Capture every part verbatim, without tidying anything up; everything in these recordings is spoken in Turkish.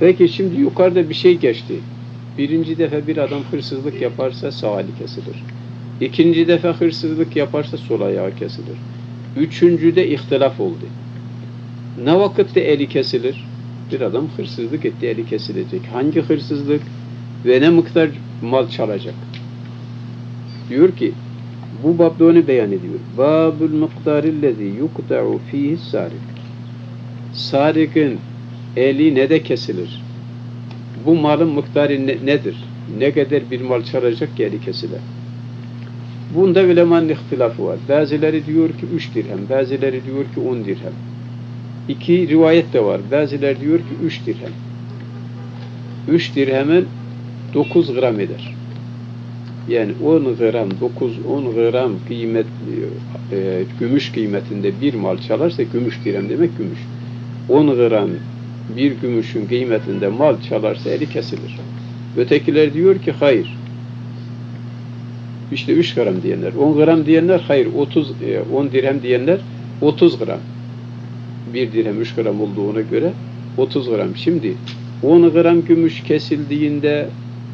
Peki şimdi yukarıda bir şey geçti. Birinci defa bir adam hırsızlık yaparsa sağ eli kesilir. İkinci defa hırsızlık yaparsa sol ayağı kesilir. Üçüncüde ihtilaf oldu. Ne vakitte eli kesilir? Bir adam hırsızlık etti, eli kesilecek. Hangi hırsızlık ve ne miktar mal çalacak? Diyor ki, bu babda onu beyan ediyor. Babul miktarillezi yukta'u fihi sarik. Sarik'in eli ne de kesilir? Bu malın miktarı ne, nedir? Ne kadar bir mal çalacak ki eli kesilir? Bunda ulemanın ihtilafı var. Bazıları diyor ki üç dirhem, bazıları diyor ki on dirhem. İki rivayet de var. Bazıları diyor ki üç dirhem. Üç dirhemin dokuz gram eder. Yani on gram, dokuz, on gram kıymet, e, gümüş kıymetinde bir mal çalarsa, gümüş dirhem demek gümüş. on gram bir gümüşün kıymetinde mal çalarsa eli kesilir. Ötekiler diyor ki hayır. İşte üç gram diyenler, on gram diyenler, hayır otuz, on dirhem diyenler otuz gram. Bir dirhem üç gram olduğuna göre otuz gram. Şimdi on gram gümüş kesildiğinde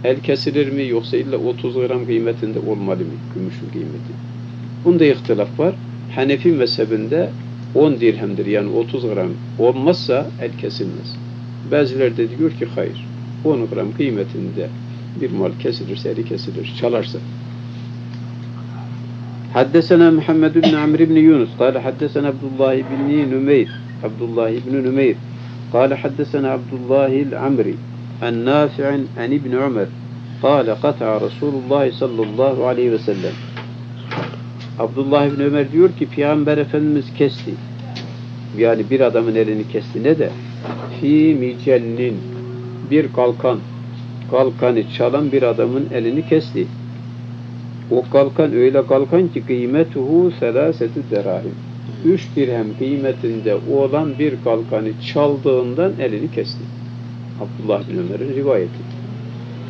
el kesilir mi, yoksa illa otuz gram kıymetinde olmalı mı gümüşün kıymeti? Bunda ihtilaf var. Hanefi mezhebinde on dirhemdir, yani otuz gram olmazsa el kesilmez. Bazıları da diyor ki hayır, on gram kıymetinde bir mal kesilirse eli kesilir, çalarsa. حدثنا محمد بن عمرو بن يونس قال حدثنا عبد الله بن نمير عبد الله بن نمير قال حدثنا عبد الله العمري عن نافع عن ابن عمر قال قطع رسول الله صلى الله عليه وسلم. عبد الله بن Ömer diyor ki Peygamber Efendimiz kesti. Yani bir adamın elini kesti, ne de fi micennin, bir kalkan, kalkanı çalan bir adamın elini kesti. O kalkan öyle kalkan ki kıymetuhu selaseti derahim. Üç dirhem kıymetinde olan bir kalkanı çaldığından elini kesti. Abdullah bin Ömer'in rivayeti.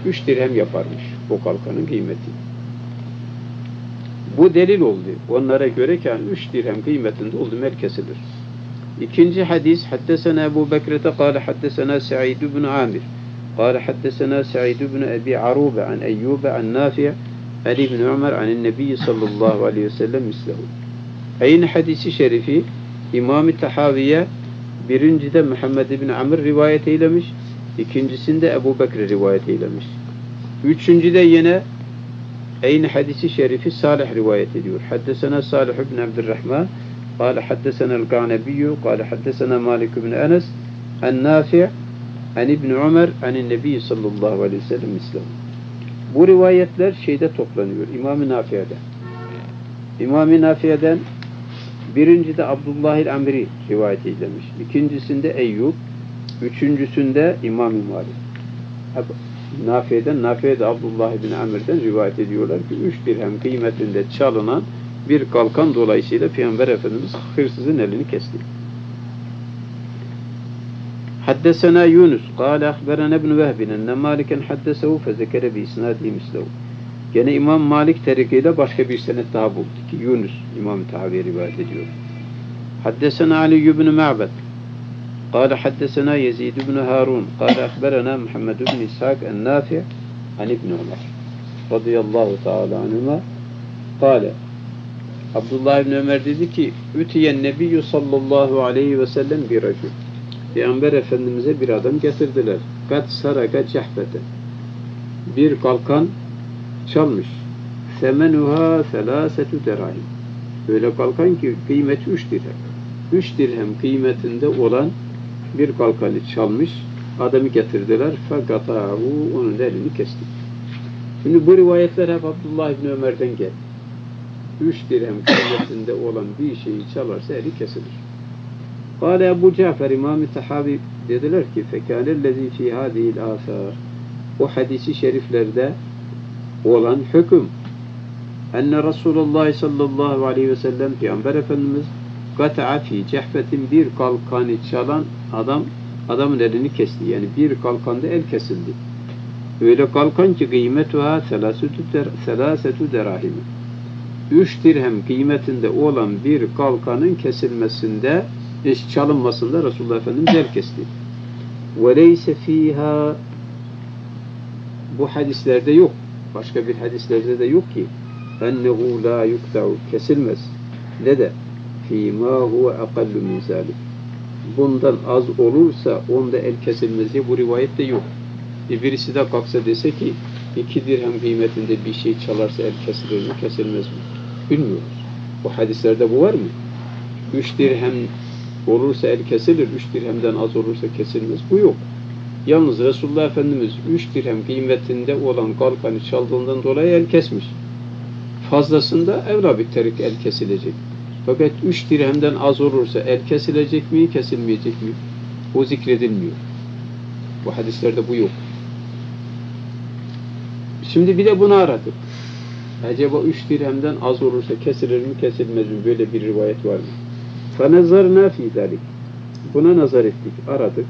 Üç dirhem yaparmış o kalkanın kıymeti. Bu delil oldu. Onlara göre ki üç dirhem kıymetinde oldu mer kesilir. İkinci hadis, haddesena Ebu Bekrete kâle haddesena Sa'id ibn Amir kâle haddesena Sa'id ibn Ebi Arube an Eyyube an Nafi'e Ali bin Ömer an Nebi sallallahu aleyhi ve sellem mislehu. Aynı hadisi şerifi İmam-ı Tahaviye birincide Muhammed bin Amr rivayet eylemiş, ikincisinde Ebu Bekir rivayet eylemiş. Üçüncüde yine aynı hadisi şerifi Salih rivayet ediyor. Haddesena Salih bin Abdurrahman قال حدثنا القعنبي قال حدثنا مالك بن أنس عن نافع عن ابن عمر عن النبي صلى الله عليه وسلم mislehu. Bu rivayetler şeyde toplanıyor, İmam-ı Nafi'den. İmam-ı Nafi'den birincide Abdullah el-Amri rivayet edilmiş. İkincisinde Eyyub, üçüncüsünde İmam-ı Malik. Nafi'den, Nafi'de Abdullah bin Amr'den rivayet ediyorlar ki üç dirhem kıymetinde çalınan bir kalkan dolayısıyla Peygamber Efendimiz hırsızın elini kesti. حدثنا يونس قال أخبرنا ابن وهب أن مالكا حدثه فذكر بإسناده مثله. Gene İmam Malik tarikiyle başka bir senet daha buldu ki Yunus İmam Tahavi'ye rivayet ediyor. Haddesena Ali ibn Ma'bad قال حدثنا يزيد بن هارون قال أخبرنا محمد بن إسحاق النافع عن ابن عمر رضي الله تعالى عنهما قال Abdullah ibn Ömer dedi ki Ütiyen Nebiyyü sallallahu aleyhi ve sellem bir racül. Peygamber Efendimiz'e bir adam getirdiler. Kat saraka cehbete. Bir kalkan çalmış. Semenuha selasetü derahim. Öyle kalkan ki kıymeti üç dirhem. Üç dirhem kıymetinde olan bir kalkanı çalmış. Adamı getirdiler. Fakatahu, onun elini kesti. Şimdi bu rivayetler hep Abdullah İbni Ömer'den geldi. Üç dirhem kıymetinde olan bir şeyi çalarsa eli kesilir. قال أبو جعفر إمام التحاوي dediler ki فكان الذي في هذه الآثار o hadisi şeriflerde olan hüküm أن رسول الله صلى الله عليه وسلم Peygamber Efendimiz قطع في cehfetin bir kalkanı çalan adam adamın elini kesti, yani bir kalkanda el kesildi. Öyle kalkan ki kıymetuha selasetü derahimi, üç dirhem kıymetinde olan bir kalkanın kesilmesinde çalınmasında Resulullah Efendimiz el kesti. وَلَيْسَ ف۪يهَا Bu hadislerde yok. Başka bir hadislerde de yok ki اَنَّهُ لَا يُقْتَعُ Kesilmez. Ne de ف۪يمَا هُوَ اَقَلُّ مِنْ ذَٰلِكَ Bundan az olursa onda el kesilmez diye bu rivayette yok. E birisi de kalksa dese ki iki dirhem kıymetinde bir şey çalarsa el kesilir mi, kesilmez mi? Bilmiyoruz. Bu hadislerde bu var mı? Üç dirhem olursa el kesilir, üç dirhemden az olursa kesilmez. Bu yok. Yalnız Resulullah Efendimiz üç dirhem kıymetinde olan kalkanı çaldığından dolayı el kesmiş. Fazlasında evla bitterik el kesilecek. Fakat üç dirhemden az olursa el kesilecek mi, kesilmeyecek mi? O zikredilmiyor. Bu hadislerde bu yok. Şimdi bir de bunu aradık. Acaba üç dirhemden az olursa kesilir mi, kesilmez mi? Böyle bir rivayet var mı? فَنَزَرْنَا فِي ذَلِكَ Buna nazar ettik, aradık.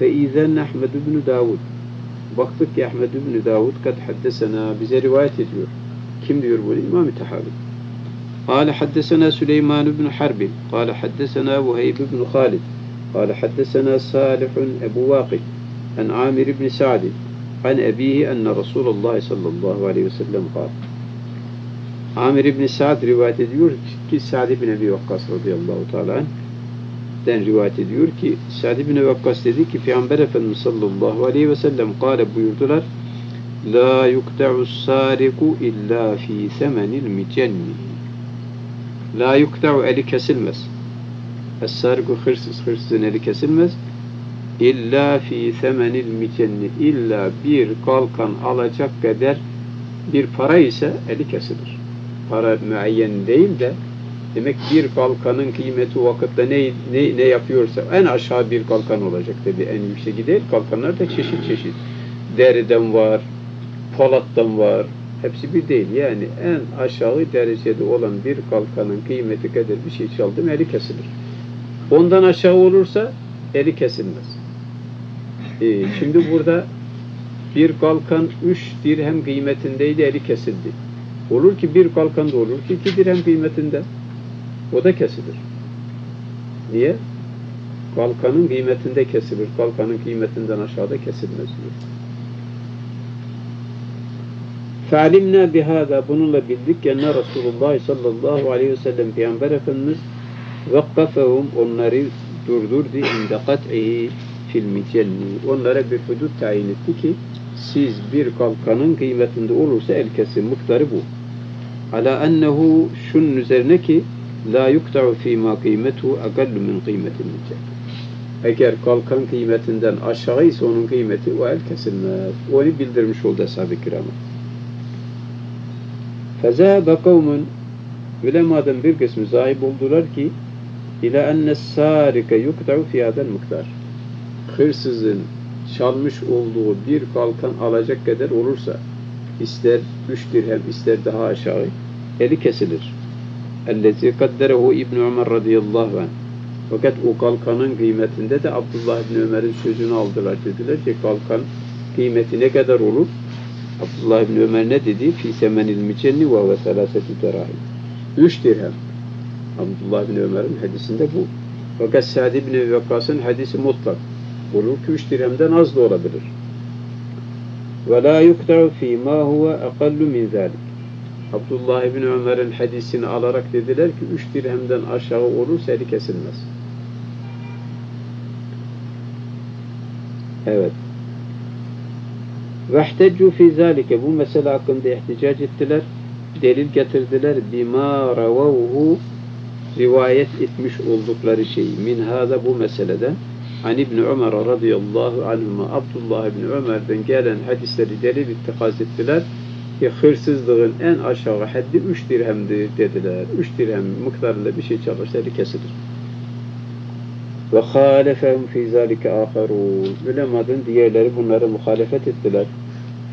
فَاِذَنَّ اَحْمَدُ بْنُ دَاوُدْ Baktık ki Ahmed ibn Davud قَدْ حَدَّسَنَا Bize rivayet ediyor. Kim diyor bunu? İmam-ı Tahavi. قَالَ حَدَّسَنَا سُلَيْمَانُ بْنُ حَرْبٍ قَالَ حَدَّسَنَا وَهَيْبُ بْنُ خَالِدٍ قَالَ حَدَّسَنَا صَالِحٌ أَبُو وَاقِدٍ عن عامر بن سعد عن أبيه أن رسول الله صلى الله عليه وسلم قال Amir ibn Sa'd rivayet ediyor ki Sa'd ibn Ebi Vakkas radıyallahu teala'dan rivayet ediyor ki Sa'd ibn Vakkas dedi ki Peygamber Efendimiz sallallahu aleyhi ve sellem kâle buyurdular La yukta'us sariku illa fi semenil micenni La yukta'u eli kesilmez Es-sariku hırsız hırsızın eli kesilmez İlla fi semenil micenni illa bir kalkan alacak kadar bir para ise eli kesilir. Para müeyyen değil de demek bir kalkanın kıymeti vakitte ne, ne, ne yapıyorsa en aşağı bir kalkan olacak tabi en yükseği değil. Kalkanlar da çeşit çeşit. Deriden var, polattan var. Hepsi bir değil. Yani en aşağı derecede olan bir kalkanın kıymeti kadar bir şey çaldım eli kesilir. Ondan aşağı olursa eli kesilmez. Şimdi burada bir kalkan üç dirhem kıymetindeydi, eli kesildi. Olur ki bir kalkan da olur ki iki dirhem kıymetinde. O da kesilir. Niye? Kalkanın kıymetinde kesilir. Kalkanın kıymetinden aşağıda kesilmez diyor. فَعَلِمْنَا بِهَذَا Bununla bildik ki Resulullah sallallahu aleyhi ve sellem Peygamber Efendimiz وَقَّفَهُمْ Onları durdurdu. اِنْدَ قَتْعِهِ Onlara bir hudut tayin etti ki siz bir kalkanın kıymetinde olursa el kesin. Miktarı bu. Ala ennehu şunun üzerine ki la yukta'u fîmâ kıymetu agallu min kıymetince. Eğer kalkan kıymetinden aşağı ise onun kıymeti o el kesilmez. Onu bildirmiş oldu ashab-ı kirama. Fezâbe kavmun ulemadan bir kısmı zahip oldular ki ila ennes sârike yukta'u fiyâden miktar. Hırsızın çalmış olduğu bir kalkan alacak kadar olursa ister üç dirhem ister daha aşağı eli kesilir. اَلَّذِي قَدَّرَهُ İbn Ömer radıyallahu anh Fakat o kalkanın kıymetinde de Abdullah İbn Ömer'in sözünü aldılar. Dediler ki kalkan kıymeti ne kadar olur? Abdullah İbn Ömer ne dedi? فِي سَمَنِ الْمِجَنِّ وَهَوَ سَلَاسَةُ دَرَاهِمْ Üç dirhem. Abdullah İbn Ömer'in hadisinde bu. Fakat Sa'd ibn Ebi Vakkas'ın hadisi mutlak. Olur ki üç dirhemden az da olabilir. وَلَا يُقْتَعُ ف۪ي مَا هُوَ اَقَلُّ مِنْ ذَٰلِكَ Abdullah İbni Ömer'in hadisini alarak dediler ki üç dirhemden aşağı olursa eli kesilmez. Evet. وَاَحْتَجُّ ف۪ي ذَٰلِكَ Bu mesele hakkında ihticac ettiler. Delil getirdiler. بِمَا رَوَوْهُ Rivayet etmiş oldukları şeyi. Minhâda bu meseleden An İbn Ömer radıyallahu anhuma Abdullah İbn Ömer'den gelen hadisleri delil ittikaz ettiler ki hırsızlığın en aşağı haddi üç dirhemdir dediler. üç dirhem miktarında bir şey çalarsa eli kesilir. Ve halefehum fî zâlike âkharûn. Ulemanın diğerleri bunlara muhalefet ettiler.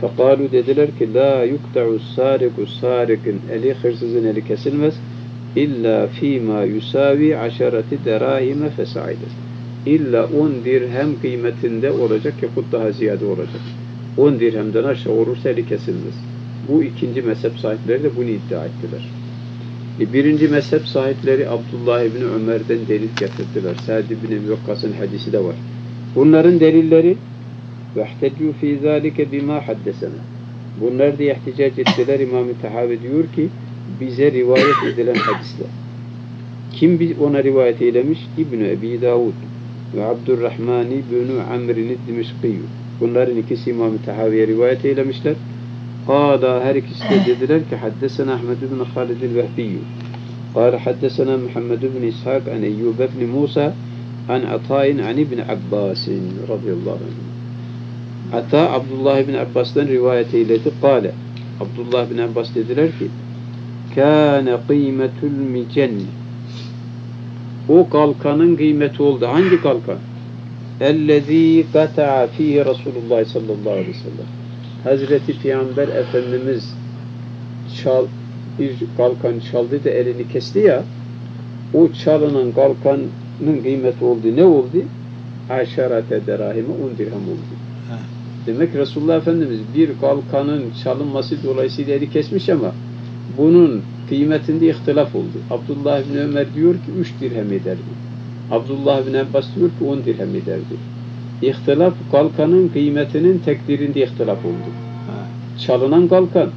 Fekalu dediler ki la yukta'u sâriku sârikin eli hırsızın eli kesilmez illa fîmâ yusâvi aşarati derâhime fesâidir. İlla on dirhem kıymetinde olacak yahut daha ziyade olacak. on dirhemden aşağı olursa eli kesilmez. Bu ikinci mezhep sahipleri de bunu iddia ettiler. E birinci mezhep sahipleri Abdullah İbni Ömer'den delil getirdiler. Sa'd ibn Ebi Vakkas'ın hadisi de var. Bunların delilleri وَاَحْتَجُّوا ف۪ي ذَٰلِكَ بِمَا حَدَّسَنَا. Bunlar diye ihticac ettiler. İmam-ı Tahavi diyor ki bize rivayet edilen hadisler. Kim ona rivayet eylemiş? İbn-i Ebi Davud ve Abdurrahman ibn-i Amr-i Dimişkiyyü. Bunların ikisi İmam-ı Tahavi'ye rivayet eylemişler. Kala, her ikisi de dediler ki haddesena Ahmed ibn Halid el-Vehbiyyü. Kala haddesena Muhammed ibn İshak an Eyyub ibn Musa an Ata'in an ibn Abbasin radıyallahu anh. Hatta Abdullah ibn Abbas'tan rivayet eyledi. Kale, Abdullah ibn Abbas dediler ki kâne kıymetül micenne. O kalkanın kıymeti oldu. Hangi kalkan? Ellezî kata'a fî Resulullah sallallahu aleyhi ve sellem. Hazreti Peygamber Efendimiz çal, bir kalkan çaldı da elini kesti ya, o çalınan kalkanın kıymeti oldu. Ne oldu? Aşarate derahime, on dirhem oldu. Demek Resulullah Efendimiz bir kalkanın çalınması dolayısıyla eli kesmiş ama bunun kıymetinde ihtilaf oldu. Abdullah bin Ömer diyor ki üç dirhem ederdi. Abdullah bin Abbas diyor ki on dirhem ederdi. İhtilaf kalkanın kıymetinin tekdirinde ihtilaf oldu. Çalınan kalkan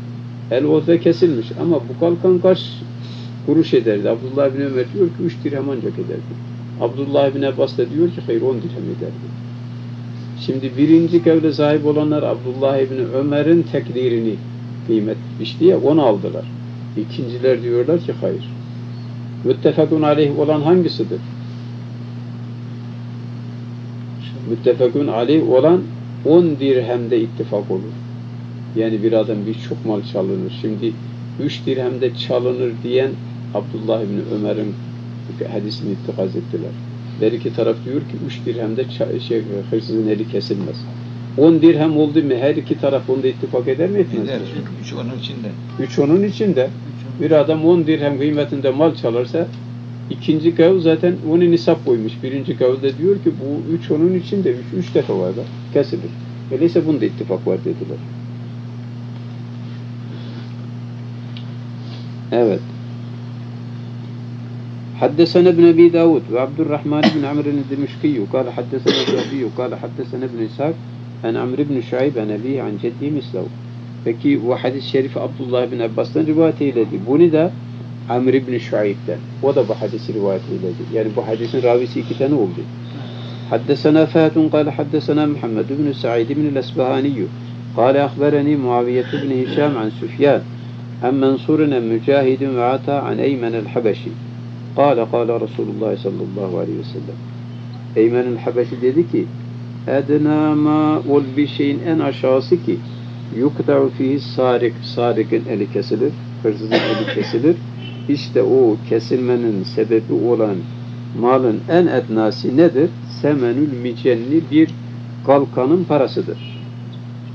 el orada kesilmiş ama bu kalkan kaç kuruş ederdi? Abdullah bin Ömer diyor ki üç dirhem ancak ederdi. Abdullah bin Abbas da diyor ki hayır, on dirhem ederdi. Şimdi birinci kavle sahip olanlar Abdullah ibn Ömer'in tekdirini kıymetmiş diye onu aldılar. İkinciler diyorlar ki hayır. Müttefekun aleyh olan hangisidir? Müttefekun aleyh olan on dirhemde ittifak olur. Yani bir adam birçok mal çalınır. Şimdi üç dirhemde çalınır diyen Abdullah ibn Ömer'in hadisini ittikaz ettiler. Her iki taraf diyor ki üç dirhemde şey, hırsızın eli kesilmez. on dirhem oldu mu her iki taraf onda ittifak eder mi? Etmez. Eder. üç onun içinde. üç onun içinde. Bir adam on dirhem kıymetinde mal çalarsa ikinci kavul zaten onu nisap koymuş. Birinci kavul de diyor ki bu üç onun içinde. üç defa var da kesilir. Öyleyse bunda ittifak var dediler. Evet. حدثنا ابن أبي داود وعبدالرحمن بن عمرو الدمشقي قال حدثنا الذهبي قال حدثنا ابن إسحاق عن عمرو بن شعيب عن أبيه عن جده مثله. Peki bu hadis-i şerifi Abdullah bin Abbas'tan rivayet eyledi. Bunu da Amr ibn Şuayb'den. O da bu hadisi rivayet eyledi. Yani bu hadisin ravisi iki tane oldu. Haddesena Fâhatun kâle haddesena Muhammed ibn Sa'id ibn el-Esbahaniyyü kâle akhbereni Muaviye ibn Hişam an Süfyan an Mansur'un Mücahidin ve Ata an Eymen el-Habeşi. قال قال رسول الله صلى الله عليه وسلم. Eymen el-Habeşi dedi ki edna ma ol bir şeyin en aşağısı ki yukta'u fihi sarik, sarikin eli kesilir, hırsızın eli kesilir. İşte o kesilmenin sebebi olan malın en etnası nedir? Semenül micenni, bir kalkanın parasıdır.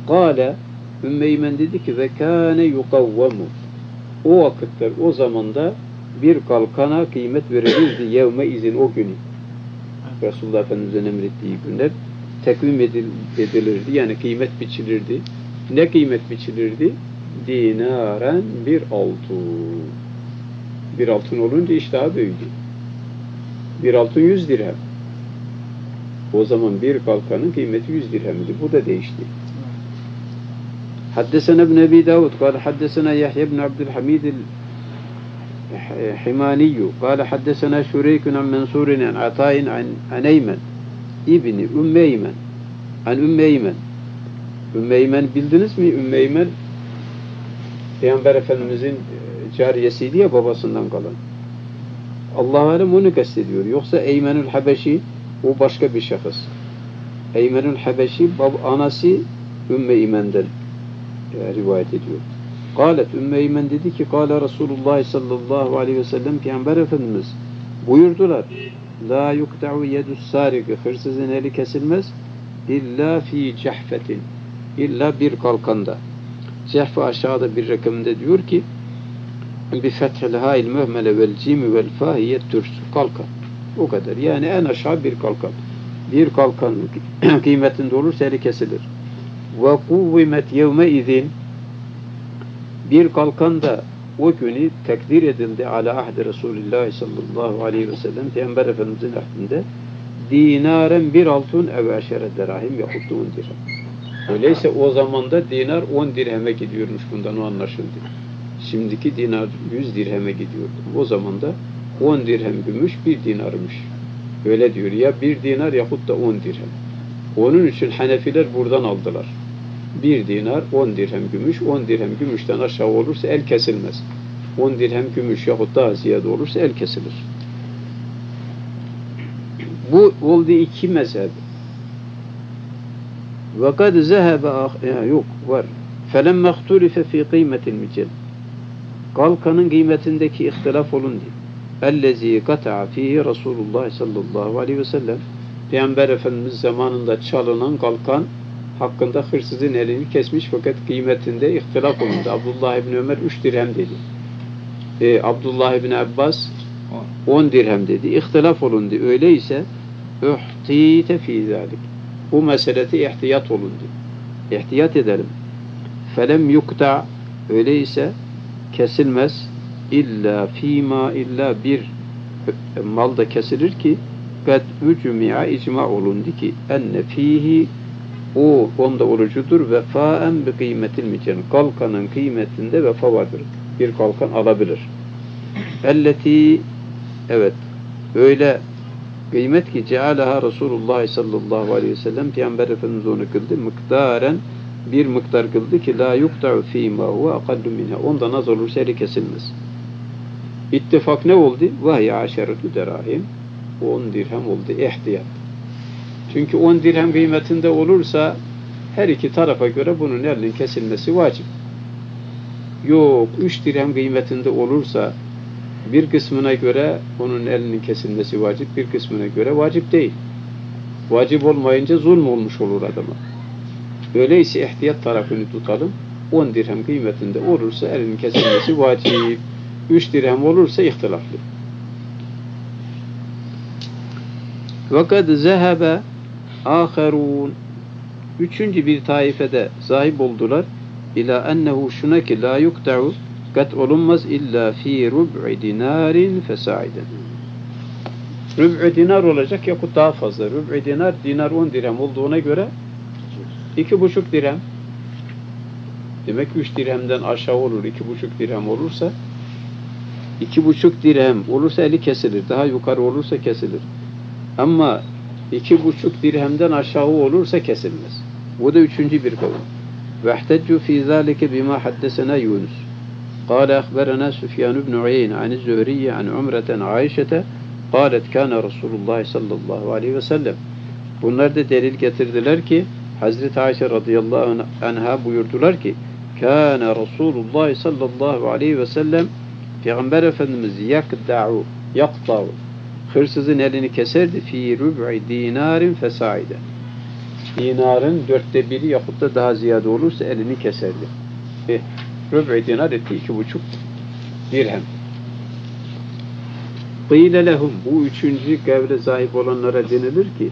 Kale Ümmü Eymen dedi ki ve kâne yukavvamu. O vakitler, o zamanda bir kalkana kıymet verilirdi yevme izin, o günü. Resulullah Efendimiz'in emrettiği günler tekvim edil, edilirdi. Yani kıymet biçilirdi. Ne kıymet biçilirdi? Dinaren bir altın. Bir altın olunca iş daha büyüdü. Bir altın yüz dirhem. O zaman bir kalkanın kıymeti yüz dirhemdi. Bu da değişti. Haddesena ibn Ebi Davud kâle haddesena Yahya ibn Abdülhamid'il حماني قال حدثنا شريك عن منصور عن عطاء عن أيمن ابن أم أيمن عن أم أيمن. Ümmü Eymen bildiniz mi? Ümmü Eymen Peygamber Efendimizin cariyesiydi ya, babasından kalan. Allah-u Alem onu kastediyor. Yoksa Eymenül Habeşi o başka bir şahıs. Eymenül Habeşi anası Ümmü Eymen'den rivayet ediyor. Kâlet Ümmü Eymen dedi ki kâle Resulullah sallallahu aleyhi ve sellem, Peygamber Efendimiz buyurdular la yukta'u yedus sariki, hırsızın eli kesilmez illa fi cehfetin, illa bir kalkanda. Cehfe aşağıda bir rakamında diyor ki bi fethel hâil mühmele vel cimi vel fâhiyet türsü, kalkan. O kadar. Yani en aşağı bir kalkan. Bir kalkan kıymetinde olursa eli kesilir. Ve kuvvimet yevme izin, bir kalkan da o günü tekdir edildi ala ahdi Resulullah sallallahu aleyhi ve sellem, Peygamber Efendimiz'in ahdinde dinaren bir altın evşere dirahim yahutun dirhem. Öyleyse o zamanda dinar on dirheme gidiyormuş, bundan o anlaşıldı. Şimdiki dinar yüz dirheme gidiyordu. O zamanda on dirhem gümüş bir dinarmış. Öyle diyor ya, bir dinar yahut da on dirhem. Onun için Hanefiler buradan aldılar. Bir dinar on dirhem gümüş, on dirhem gümüşten aşağı olursa el kesilmez. on dirhem gümüş yahut daha ziyade olursa el kesilir. Bu oldu iki mezhep. وَقَدْ زَهَبَ Yok var. فَلَمَّ اَخْتُلِفَ ف۪ي قِيمَةِ الْمِجَلِ Kalkanın kıymetindeki ihtilaf olundu. اَلَّذ۪ي قَتَعَ ف۪يهِ رَسُولُ اللّٰهِ sallallahu aleyhi ve sellem Peygamber Efendimiz zamanında çalınan kalkan hakkında hırsızın elini kesmiş, fakat kıymetinde ihtilaf olundu. Abdullah ibn Ömer üç dirhem dedi. E, Abdullah ibn Abbas on dirhem dedi. İhtilaf olundu. Öyleyse اُحْتِيْتَ ف۪ي ذَلِكِ Bu meselede ihtiyat olundu. İhtiyat edelim. Felem yukta öyleyse kesilmez illa fima illa bir mal da kesilir ki kad ucmi'a icma olundu ki enne fihi o onda orucudur vefaen bi kıymetil micen kalkanın kıymetinde vefa vardır. Bir kalkan alabilir. Elleti evet öyle kıymet ki cealaha Resulullah sallallahu aleyhi ve sellem Peygamber Efendimiz onu kıldı. Miktaren bir miktar kıldı ki la yukta'u fîmâ ve akallu minha. Ondan az olursa eli kesilmez. İttifak ne oldu? Vahya aşeretü derahim. on dirhem oldu. İhtiyat. Çünkü on dirhem kıymetinde olursa her iki tarafa göre bunun elinin kesilmesi vacip. Yok üç dirhem kıymetinde olursa bir kısmına göre onun elinin kesilmesi vacip, bir kısmına göre vacip değil. Vacip olmayınca zulm olmuş olur adama. Öyleyse ihtiyat tarafını tutalım. on dirhem kıymetinde olursa elinin kesilmesi vacip. üç dirhem olursa ihtilaflı. وَقَدْ ذَهَبَ آخَرُونَ Üçüncü bir taifede sahip oldular. İlâ ennehu şuna ki la yukta'u kat olunmaz illa fi rub'i dinarin fesaiden. Rub'i dinar olacak ya daha fazla. Rub'i dinar, dinar on dirhem olduğuna göre iki buçuk dirhem. Demek üç dirhemden aşağı olur. iki buçuk dirhem olursa iki buçuk dirhem olursa eli kesilir. Daha yukarı olursa kesilir. Ama iki buçuk dirhemden aşağı olursa kesilmez. Bu da üçüncü bir kavim. Vehtecu fi zâlike bima haddesena Yunus. قال أخبرنا سفيان بن عيين عن الزهري عن عمرة عائشة قالت كان رسول الله صلى الله عليه وسلم Bunlar da delil getirdiler ki Hazreti Ayşe radıyallahu anha buyurdular ki kana Resulullah sallallahu aleyhi ve sellem Peygamber Efendimiz yakda'u yakta'u hırsızın elini keserdi fi rub'i dinarin fesaide dinarın dörtte biri yahut da daha ziyade olursa elini keserdi. Eh. Rüb'i dinar etti iki buçuk dirhem. Kıyle lehum bu üçüncü kavle sahip olanlara denilir ki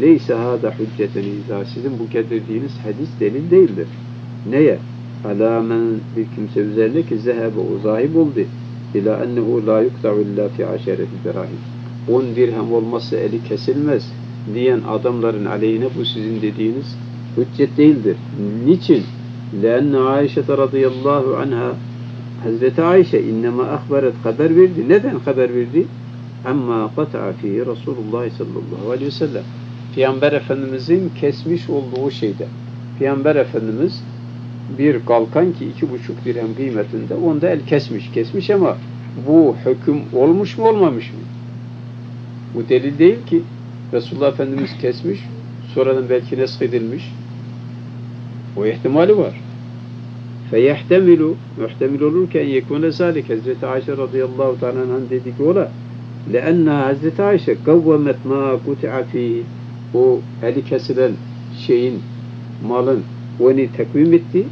leyse hâda hücceten izâ sizin bu getirdiğiniz hadis delil değildir. Neye? Alâmen bir kimse üzerine ki zehebe o zahib oldu. İlâ ennehu lâ yukta'u illâ fi aşereti dirahim. On dirhem olmazsa eli kesilmez diyen adamların aleyhine bu sizin dediğiniz hüccet değildir. Niçin? لأن عائشة رضي الله عنها Hazreti Ayşe innema ahbaret haber verdi. Neden haber verdi? Amma qat'a fi Resulullah sallallahu aleyhi ve sellem. Peygamber Efendimizin kesmiş olduğu şeyde. Peygamber Efendimiz bir kalkan ki iki buçuk dirhem kıymetinde onda el kesmiş. Kesmiş ama bu hüküm olmuş mu olmamış mı? Bu delil değil ki. Resulullah Efendimiz kesmiş. Sonradan belki nesk edilmiş. O ihtimali var. فَيَحْتَمِلُ Muhtemil olur ki en yekûne zâlik Hazreti Ayşe radıyallahu ta'ala'nın dedi ki ola لَاَنَّا Hazreti Ayşe قَوَّمَتْ مَا قُتِعَ ف۪يهِ O eli kesilen şeyin, malın onu tekvim etti.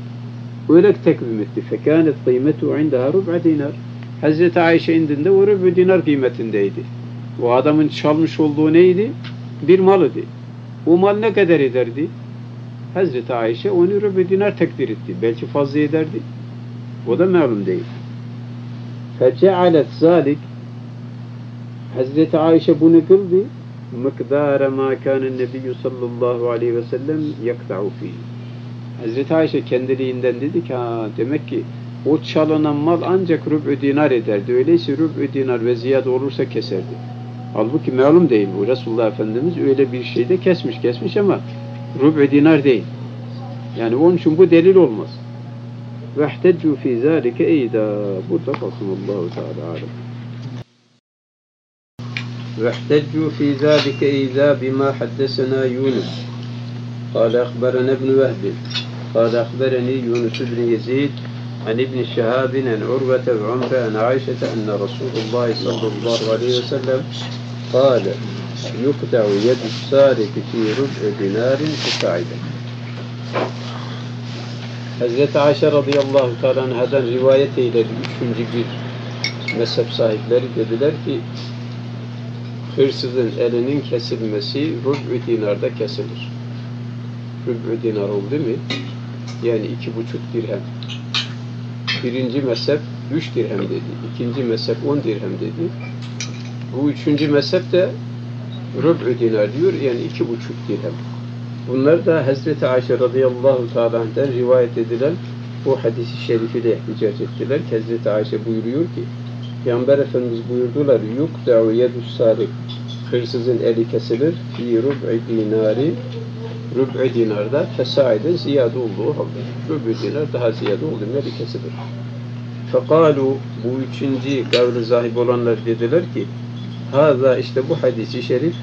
Öyle tekvim etti. فَكَانَتْ قِيمَتُوا عِنْدَهَا رُبْعَ dinar Hazreti Ayşe indinde o rüb'ü dinar kıymetindeydi. O adamın çalmış olduğu neydi? Bir mal idi. O mal ne kadar ederdi? Hazreti Ayşe onu rüb'ü dinar tekdir etti. Belki fazla ederdi. O da malum değil. فَجَعَلَتْ zalik Hazreti Ayşe bunu kıldı. مقدار ما كان النبي sallallahu aleyhi ve sellem yakta'u fi. Hazreti Ayşe kendiliğinden dedi ki, ha, demek ki o çalınan mal ancak rüb'ü dinar ederdi. Öyleyse rüb'ü dinar ve ziyade olursa keserdi. Halbuki malum değil bu. Resulullah Efendimiz öyle bir şeyde kesmiş kesmiş ama rüb'ü dinar değil. Yani onun için bu delil olmaz. وَاحْتَجُّ فِي ذَٰلِكَ اَيْدًا. Burada kalsın Allah-u Teala alem. وَاحْتَجُّ فِي ذَٰلِكَ اَيْدًا بِمَا حَدَّسَنَا يُونُسُ قَالَ اَخْبَرَنَا بْنُ وَهْبٍ قَالَ اَخْبَرَنِي يُونُسُ بْنِ يَزِيدٍ عن ابن شهاب عن عروة وعمر عن عائشة أن رسول الله صلى الله عليه وسلم قال يقطع يد السارق في ربع دينار فصاعدا. Hazreti Ayşe radıyallahu teala'dan rivayet eyledi. Üçüncü bir mezhep sahipleri dediler ki hırsızın elinin kesilmesi rüb'ü dinarda kesilir. Rüb'ü dinar oldu değil mi? Yani iki buçuk dirhem. Birinci mezhep üç dirhem dedi. İkinci mezhep on dirhem dedi. Bu üçüncü mezhep de rüb'ü dinar diyor. Yani iki buçuk dirhem. Bunlar da Hazreti Ayşe radıyallahu teala'dan rivayet edilen bu hadis-i şerifiyle ihticac ettiler. Hazreti Ayşe buyuruyor ki Peygamber Efendimiz buyurdular yukta'u yedus sarik, hırsızın eli kesilir fi rub'i dinari, rub'i dinarda fesaiden ziyade olduğu halde rub'i dinar daha ziyade olduğu eli kesilir. Fekalu, bu üçüncü kavli zahib olanlar dediler ki haza, işte bu hadis-i şerif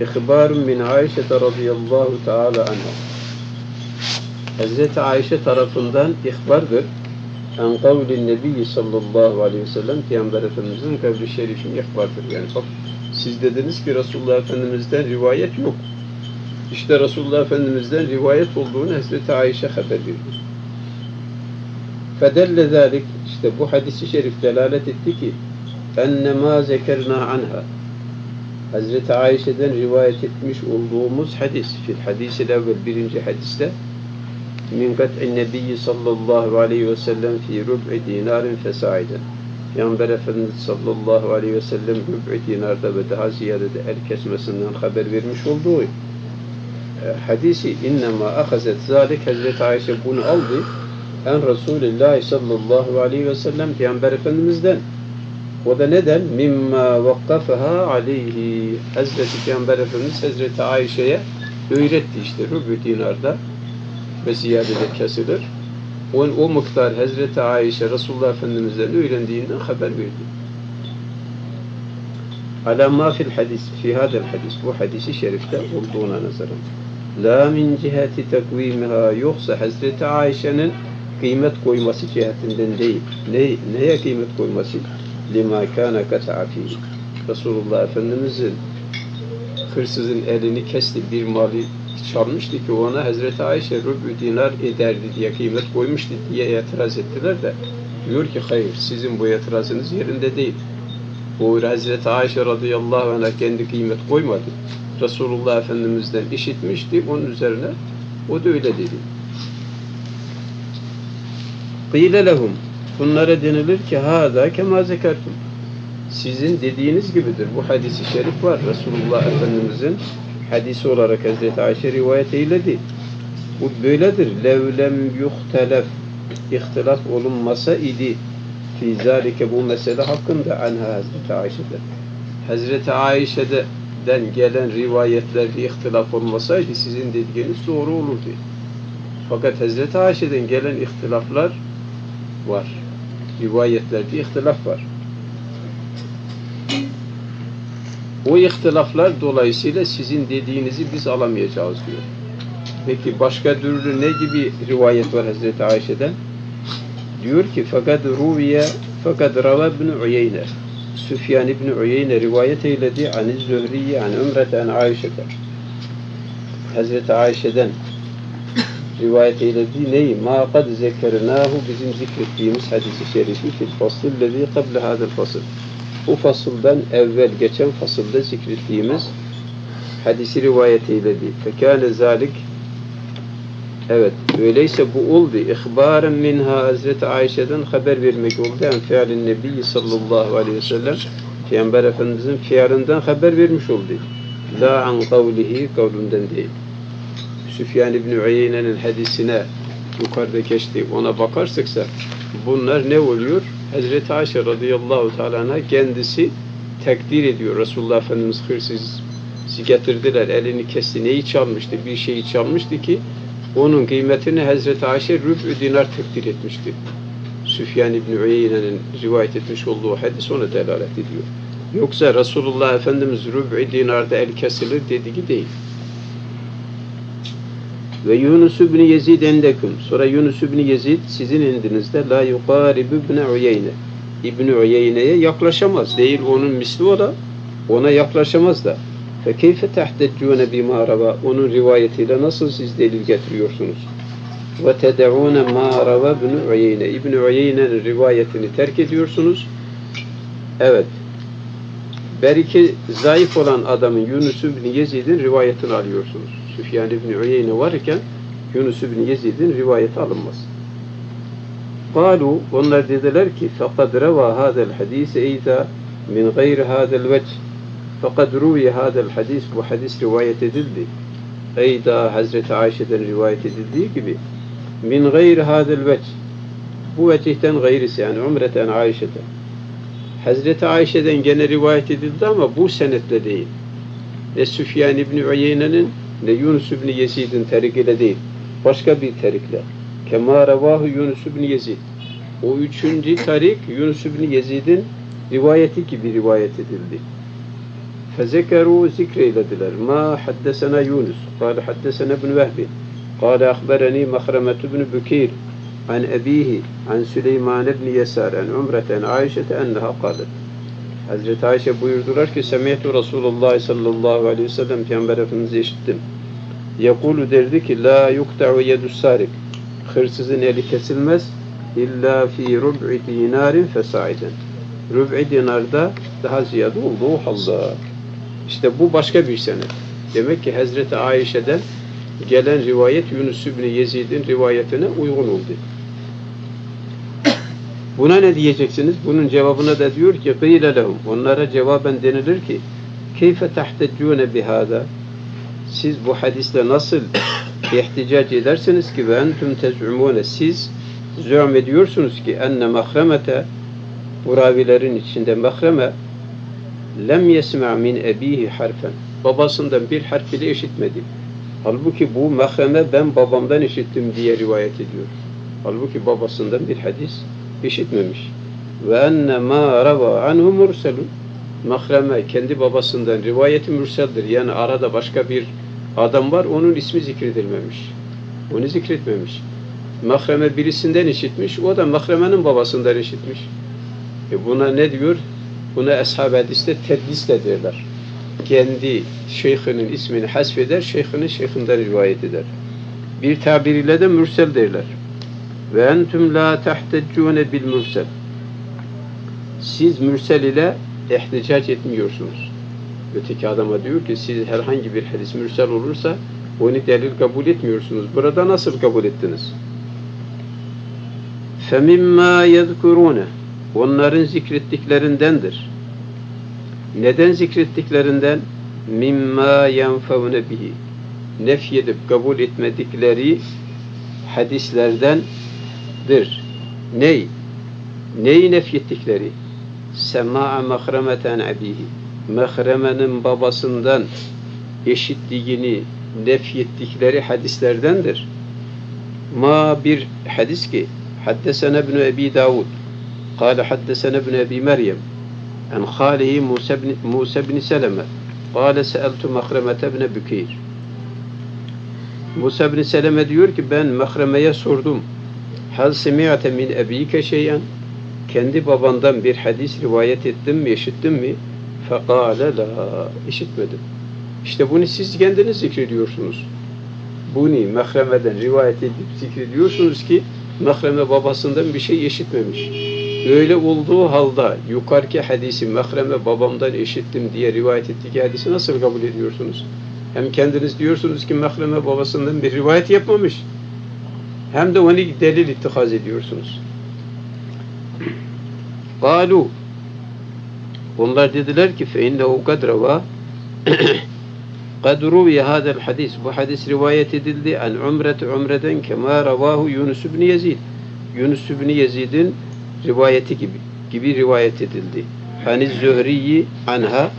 İhbarun min Ayşe radıyallahu teala anha, Hazreti Ayşe tarafından ihbardır. En kavlin nebiyyi sallallahu aleyhi ve sellem, Peygamber Efendimiz'in kavli şerifin ihbardır. Yani bak siz dediniz ki Resulullah Efendimiz'den rivayet yok. İşte Resulullah Efendimiz'den rivayet olduğunu Hazreti Ayşe haber verdi. Fedelle zâlik, işte bu hadisi şerif delalet etti ki ennemâ zekernâ anha, Hazreti Ayşe'den rivayet etmiş olduğumuz hadis, fil hadis-i evvel, birinci hadiste min kat'in nebiyyi sallallahu aleyhi ve sellem fi rub'i dinarin fesaiden, Peygamber Efendimiz sallallahu aleyhi ve sellem rub'i dinarda ve daha ziyade de el kesmesinden haber vermiş olduğu e, hadisi innema ahazet zalik, Hazreti Ayşe bunu aldı en Resulullah sallallahu aleyhi ve sellem, Peygamber Efendimiz'den. O da neden? Mimma vakkafaha aleyhi, Hazreti Peygamber Efendimiz Hazreti Ayşe'ye öğretti işte rüb'ü dinarda ve ziyadede kesilir. O, o miktar Hazreti Ayşe Resulullah Efendimiz'den öğrendiğinden haber verdi. Ala ma fil hadis, fi hadel hadis, bu hadisi şerifte olduğuna nazaran. La min cihati takvimiha, yoksa Hazreti Ayşe'nin kıymet koyması cihetinden değil. Ne, neye kıymet koyması? لِمَا كَانَ قَتَعَ ف۪يهِ, Resulullah Efendimiz'in hırsızın elini kesti, bir malı çalmıştı ki ona Hazreti Ayşe rüb'ü dinar ederdi diye kıymet koymuştu diye itiraz ettiler de diyor ki hayır, sizin bu itirazınız yerinde değil. Bu Hazreti Ayşe radıyallahu anh'a kendi kıymet koymadı. Resulullah Efendimiz'den işitmişti, onun üzerine o da öyle dedi. قِيلَ لَهُمْ, bunlara denilir ki hâdâ kemâ zekertum, sizin dediğiniz gibidir. Bu hadis-i şerif var. Resulullah Efendimiz'in hadisi olarak Hazreti Ayşe rivayet eyledi. Bu böyledir. Levlem yuhtelef, ihtilaf olunmasa idi. Fî zâlike, bu mesele hakkında anha Hazreti Ayşe'de. Hazreti Ayşe'den gelen rivayetlerde ihtilaf olmasaydı sizin dediğiniz doğru olurdu. Fakat Hazreti Ayşe'den gelen ihtilaflar var. Rivayetlerde ihtilaf var. O ihtilaflar dolayısıyla sizin dediğinizi biz alamayacağız diyor. Peki başka türlü ne gibi rivayet var Hazreti Ayşe'den? Diyor ki fakat ruviye, fakat rava ibn Uyeyne, Süfyan ibn Uyeyne rivayet eyledi an-i Zühriye an Ümreten Ayşe'den, Hazreti Ayşe'den rivayet eylediği neyi? مَا قَدْ زَكَرْنَاهُ, bizim zikrettiğimiz hadis-i şerifi fil fasıl lezi kable hadel fasıl, bu fasıldan evvel geçen fasılda zikrettiğimiz hadisi rivayet eyledi. فَكَانَ ذَلِكَ, evet öyleyse bu oldu. اِخْبَارًا minha, Hazreti Ayşe'den haber vermek oldu. اَنْ فِعَلِ النَّبِيِّ sallallahu aleyhi ve sellem, Peygamber Efendimiz'in fiilinden haber vermiş oldu. la an kavlihi kavlünden değil. Süfyan İbni Uyeyne'nin hadisine yukarıda geçti, ona bakarsaksa bunlar ne oluyor? Hazreti Ayşe radıyallahu teala'na kendisi takdir ediyor. Resulullah Efendimiz hırsızı getirdiler, elini kesti, neyi çalmıştı? Bir şeyi çalmıştı ki onun kıymetini Hazreti Ayşe rüb'ü dinar takdir etmişti. Süfyan İbni Uyeyne'nin rivayet etmiş olduğu hadis ona delalet ediyor. Yoksa Resulullah Efendimiz rüb'ü dinarda el kesilir dediği değil. Ve Yunus ibn Yezid endeküm. Sonra Yunus ibn Yezid sizin indinizde la yuqaribu ibn Uyeyne. İbn Uyeyne'ye yaklaşamaz. Değil onun misli ola, ona yaklaşamaz da. Fe keyfe tahdeccune bima rava. Onun rivayetiyle nasıl siz delil getiriyorsunuz? Ve ted'une ma rava ibn Uyeyne. İbn Uyeyne'nin rivayetini terk ediyorsunuz. Evet. Belki zayıf olan adamın Yunus ibn Yezid'in rivayetini alıyorsunuz. Süfyan İbni Uyeyne varken Yunus İbni Yezid'in rivayeti alınmaz. قالوا onlar dediler ki فَقَدْ رَوَى هَذَا الْحَدِيثِ اِذَا مِنْ غَيْرِ هَذَا الْوَجْهِ فَقَدْ رُوِي هَذَا الْحَدِيثِ bu hadis rivayet edildi. اِذَا Hazreti Ayşe'den rivayet edildiği gibi مِنْ غَيْرِ هَذَا الْوَجْهِ bu vecihten gayrisi yani umreten Ayşe'den. Hazreti Ayşe'den gene rivayet edildi ama bu senetle değil. Ve Süfyan İbni Uyeyne'nin ne Yunus ibn Yezid'in terikiyle değil, başka bir terikle. Kema revahu Yunus ibn Yezid. O üçüncü tarik Yunus ibn Yezid'in rivayeti gibi rivayet edildi. Fezekeru zikreylediler. Ma haddesena Yunus. Kale haddesena ibn Vehbi. Kale akbereni Mahremet ibn Bükir. An ebihi, an Süleyman ibn Yesar. An umreten Ayşe'te enneha kalet. Hazreti Ayşe buyurdular ki Semih-i Resulullah sallallahu aleyhi ve sellem Peygamber Efendimiz'i işittim. Yakulu derdi ki la yukta'u yedus sarik. Hırsızın eli kesilmez illa fi rub'i dinarin fesaiden. Rub'i dinarda daha ziyade olduğu halde. İşte bu başka bir senet. Demek ki Hazreti Ayşe'den gelen rivayet Yunus ibn Yezid'in rivayetine uygun oldu. Buna ne diyeceksiniz? Bunun cevabına da diyor ki قِيلَ لَهُمْ onlara cevaben denilir ki كَيْفَ تَحْتَجُّونَ بِهَذَا siz bu hadisle nasıl ihticac edersiniz ki وَاَنْتُمْ تَزْعُمُونَ siz zü'm ediyorsunuz ki اَنَّ مَخْرَمَةَ bu ravilerin içinde mahreme لَمْ يَسْمَعْ مِنْ اَب۪يهِ harfen babasından bir harf bile işitmedi. Halbuki bu mahreme ben babamdan işittim diye rivayet ediyor. Halbuki babasından bir hadis işitmemiş. Ve enne ma rava anhu murselun. Mahreme kendi babasından rivayeti mürseldir. Yani arada başka bir adam var, onun ismi zikredilmemiş. Onu zikretmemiş. Mahreme birisinden işitmiş, o da mahremenin babasından işitmiş. E buna ne diyor? Buna ashab-ı hadiste tedlis de derler. Kendi şeyhinin ismini hasfeder, şeyhinin şeyhinden rivayet eder. Bir tabiriyle de mürsel derler. Ve entüm la tahteccune bil mürsel. Siz mürsel ile ihticac etmiyorsunuz. Öteki adama diyor ki siz herhangi bir hadis mürsel olursa onu delil kabul etmiyorsunuz. Burada nasıl kabul ettiniz? Femimma yezkurune. Onların zikrettiklerindendir. Neden zikrettiklerinden? Mimma yenfevne bihi. Nefyedip kabul etmedikleri hadislerden dir. Ney? Neyi nefyettikleri? Sema'a mahremeten abihi. Mahremenin babasından eşitliğini nefyettikleri hadislerdendir. Ma bir hadis ki haddesene ibn Ebi Davud kâle haddesene ibn Ebi Meryem en khâlihi Musa ibn Seleme kâle seeltu mahremete ibn Bükir. Musa ibn Seleme diyor ki ben mahremeye sordum. Hal semi'ate min ebike şeyen kendi babandan bir hadis rivayet ettin mi, işittin mi? Fekale la, işitmedim. İşte bunu siz kendiniz zikrediyorsunuz. Bunu mahremeden rivayet edip zikrediyorsunuz ki mahreme babasından bir şey işitmemiş. Öyle olduğu halde yukarıki hadisi mahreme babamdan işittim diye rivayet ettiği hadisi nasıl kabul ediyorsunuz? Hem kendiniz diyorsunuz ki mahreme babasından bir rivayet yapmamış. Hem de onu delil ittihaz ediyorsunuz. Galu onlar dediler ki fe innehu kadreva قَدْ رُوِيَ هَذَا الْحَدِيثِ Bu hadis rivayet edildi. اَلْعُمْرَةُ عُمْرَةً كَمَا رَوَاهُ Yunus ibn Yezid. Yunus ibn Yezid'in rivayeti gibi, gibi rivayet edildi. Hani Zühri'yi anha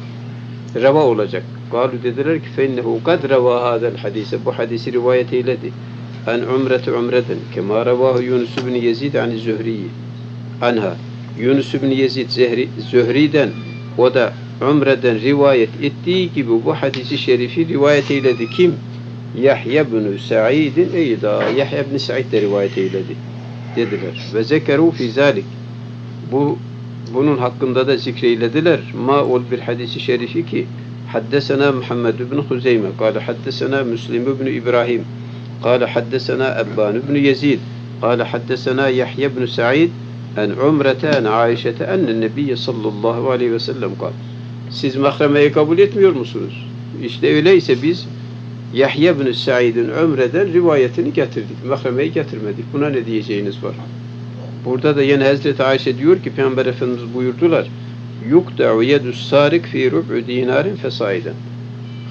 reva olacak. قَالُوا dediler ki فَاِنَّهُ قَدْ رَوَا هَذَا الْحَدِيثِ Bu hadisi rivayet eyledi. اَلْعُمْرَةُ عُمْرَةً كَمَا رَوَاهُ Yunus ibn Yezid عَنِ Zühri'yi anha. Yunus ibn Yezid Zühri, Zühri'den o da Umre'den rivayet ettiği gibi bu hadisi şerifi rivayet eyledi. Kim? Yahya bin Sa'id'in eyda. Yahya bin Sa'id de rivayet eyledi. Dediler. Ve zekeru fi zalik. Bu, bunun hakkında da zikreylediler. Ma ol bir hadisi şerifi ki haddesena Muhammed ibn Huzeyme. Kale haddesena Müslim ibn İbrahim. Kale haddesena Ebban ibn Yezid. Kale haddesena Yahya bin Sa'id. En umrete en Aişete enne nebiyye sallallahu aleyhi ve sellem kal. Siz mahremeyi kabul etmiyor musunuz? İşte öyleyse biz Yahya bin Sa'id'in Ömre'den rivayetini getirdik. Mahremeyi getirmedik. Buna ne diyeceğiniz var? Burada da yine Hazreti Ayşe diyor ki Peygamber Efendimiz buyurdular. Yukta'u yedus sarik fi rub'u dinarin fesaiden.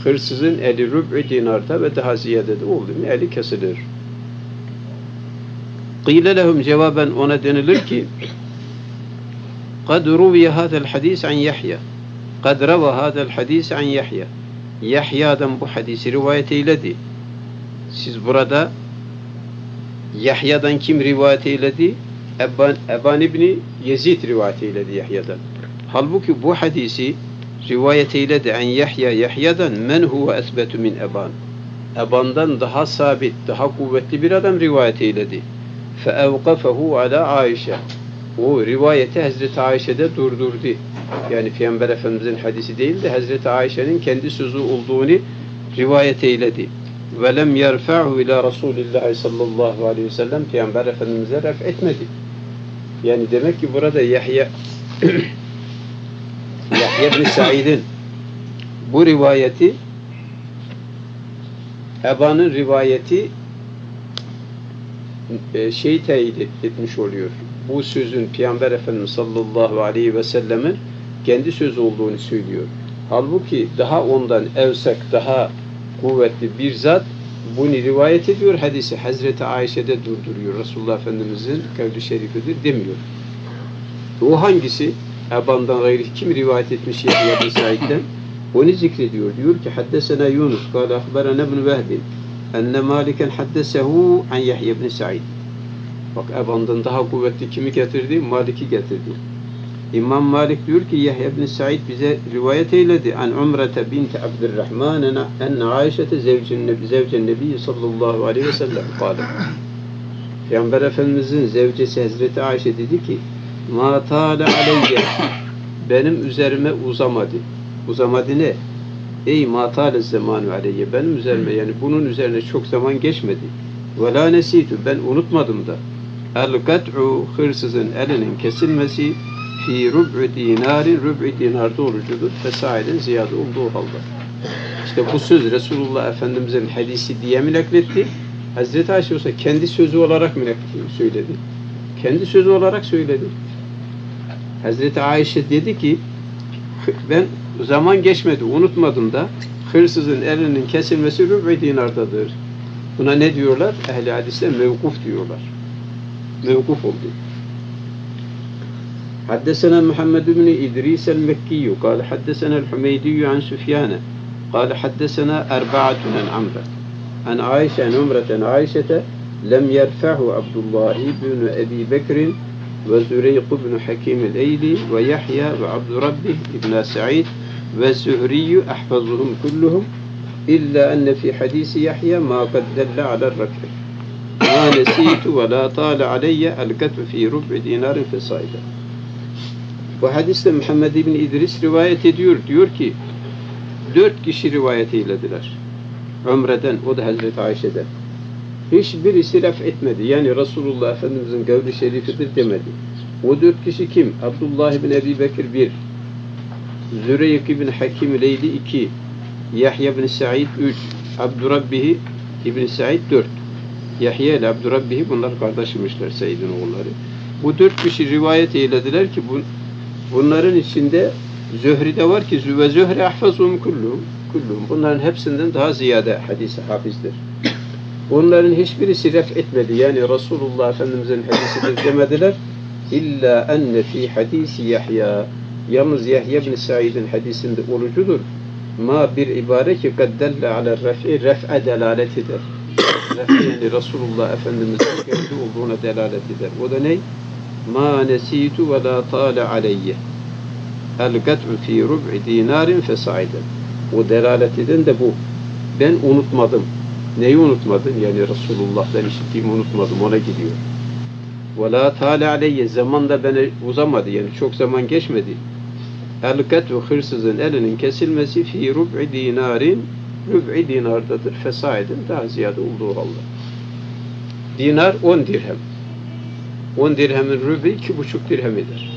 Hırsızın eli rub'u dinarda ve daha ziyadede oldu mu eli kesilir. Qile lehum cevaben ona denilir ki kad ruviye hadel hadis an Yahya. قَدْ رَوَى هَذَا الْحَدِيثِ عَنْ يَحْيَا Yahya'dan bu hadisi rivayet eyledi. Siz burada Yahya'dan kim rivayet eyledi? Ebban, Ebban İbni Yezid rivayet eyledi Yahya'dan. Halbuki bu hadisi rivayet eyledi. En Yahya Yahya'dan men huve esbetu min Eban. Eban'dan daha sabit, daha kuvvetli bir adam rivayet eyledi. فَاَوْقَفَهُ عَلَى Aişe. O rivayeti Hazreti Ayşe'de durdurdu. Yani Peygamber Efendimiz'in hadisi değil de Hazreti Ayşe'nin kendi sözü olduğunu rivayet eyledi. Ve lem yerfa'hu ila Resulillah sallallahu aleyhi ve sellem Peygamber Efendimiz'e ref etmedi. Yani demek ki burada Yahya Yahya bin Sa'id'in bu rivayeti Eba'nın rivayeti şey teyit etmiş oluyor. Bu sözün Peygamber Efendimiz sallallahu aleyhi ve sellemin kendi sözü olduğunu söylüyor. Halbuki daha ondan evsek, daha kuvvetli bir zat bunu rivayet ediyor. Hadisi Hazreti Ayşe'de durduruyor. Resulullah Efendimiz'in kavli şerifidir demiyor. O hangisi? Eban'dan gayri kim rivayet etmiş Yahya bin Sa'id'den? Onu zikrediyor. Diyor ki haddesena Yunus kâle ahberene ibn Vehbin enne maliken haddesehu an Yahya bin Sa'id. Bak Eban'dan daha kuvvetli kimi getirdi? Malik'i getirdi. İmam Malik diyor ki Yahya ibn Sa'id bize rivayet eyledi. An Umrete binti Abdurrahman enne Aişete zevcen nebi sallallahu aleyhi ve sellem kâle. Peygamber Efendimiz'in zevcesi Hazreti Aişe dedi ki ma tâle aleyye benim üzerime uzamadı. Uzamadı ne? Ey ma tâle zemanu aleyye benim üzerime yani bunun üzerine çok zaman geçmedi. Ve la nesitü ben unutmadım da. El-kat'u hırsızın elinin kesilmesi fi rub'u dinarin rub'u dinarda orucudur. Fesailin ziyade olduğu halde. İşte bu söz Resulullah Efendimiz'in hadisi diye mi nakletti? Hazreti Ayşe olsa kendi sözü olarak mı söyledi? Kendi sözü olarak söyledi. Hazreti Ayşe dedi ki ben zaman geçmedi unutmadım da hırsızın elinin kesilmesi rub'u dinardadır. Buna ne diyorlar? Ehl-i hadiste mevkuf diyorlar. Mevkuf oldu. Haddesena Muhammed ibn İdris el-Mekkiyyü kâle haddesena el-Hümeydiyyü an Süfyâne kâle haddesena erba'atun en amret en Aişe en umreten Aişete lem yerfehu Abdullah ibn Ebi Bekrin ve Züreyq ibn Hakim el-Eyli ve Yahya ve Abdurrabbih ibn Sa'id ve Zühriyyü ahfazuhum kulluhum İlla enne fi hadisi Yahya ma kad delle alel rak'i. Ma nesitu ve la tâle aleyye el-kat'u fi rub'i dinarin fesayda. Bu hadiste Muhammed ibn İdris rivayet ediyor. Diyor ki dört kişi rivayet eylediler. Ömre'den, o da Hazreti Ayşe'den. Hiçbirisi laf etmedi. Yani Resulullah Efendimiz'in kavli şerifidir demedi. O dört kişi kim? Abdullah ibn Ebi Bekir bir, Züreyk ibn Hakim Leyli iki, Yahya bin Sa'id üç, Abdurrabbih İbn Sa'id dört. Yahya ile Abdurrabbih bunlar kardeşmişler Sa'id'in oğulları. Bu dört kişi rivayet eylediler ki bu, bunların içinde Zühri'de var ki Züve Zühri ahfazum kulluhum. kulluhum. Bunların hepsinden daha ziyade hadisi hafizdir. Onların hiçbirisi ref etmedi. Yani Resulullah Efendimiz'in hadisidir demediler. İlla enne fi hadisi Yahya. Yalnız Yahya bin Said'in hadisinde olucudur. Ma bir ibare ki kaddelle ala ref'i ref'e delalet eder. Ref'i yani Resulullah Efendimiz'in kendi olduğuna delalet eder. O da ne? Ma nesitu ve la tale aleyye. El-gad'u fi rub'i dinarin fesaiden. O delalet eden de bu. Ben unutmadım. Neyi unutmadım? Yani Resulullah'tan işittiğimi unutmadım. Ona gidiyor. وَلَا تَعْلَى عَلَيَّ Zaman da bana uzamadı. Yani çok zaman geçmedi. El-gad'u hırsızın elinin kesilmesi fi rub'i dinarin rub'i dinardadır. Fesaiden daha ziyade olduğu halde. Dinar on dirhem. on dirhemin rub'i iki buçuk dirhemidir.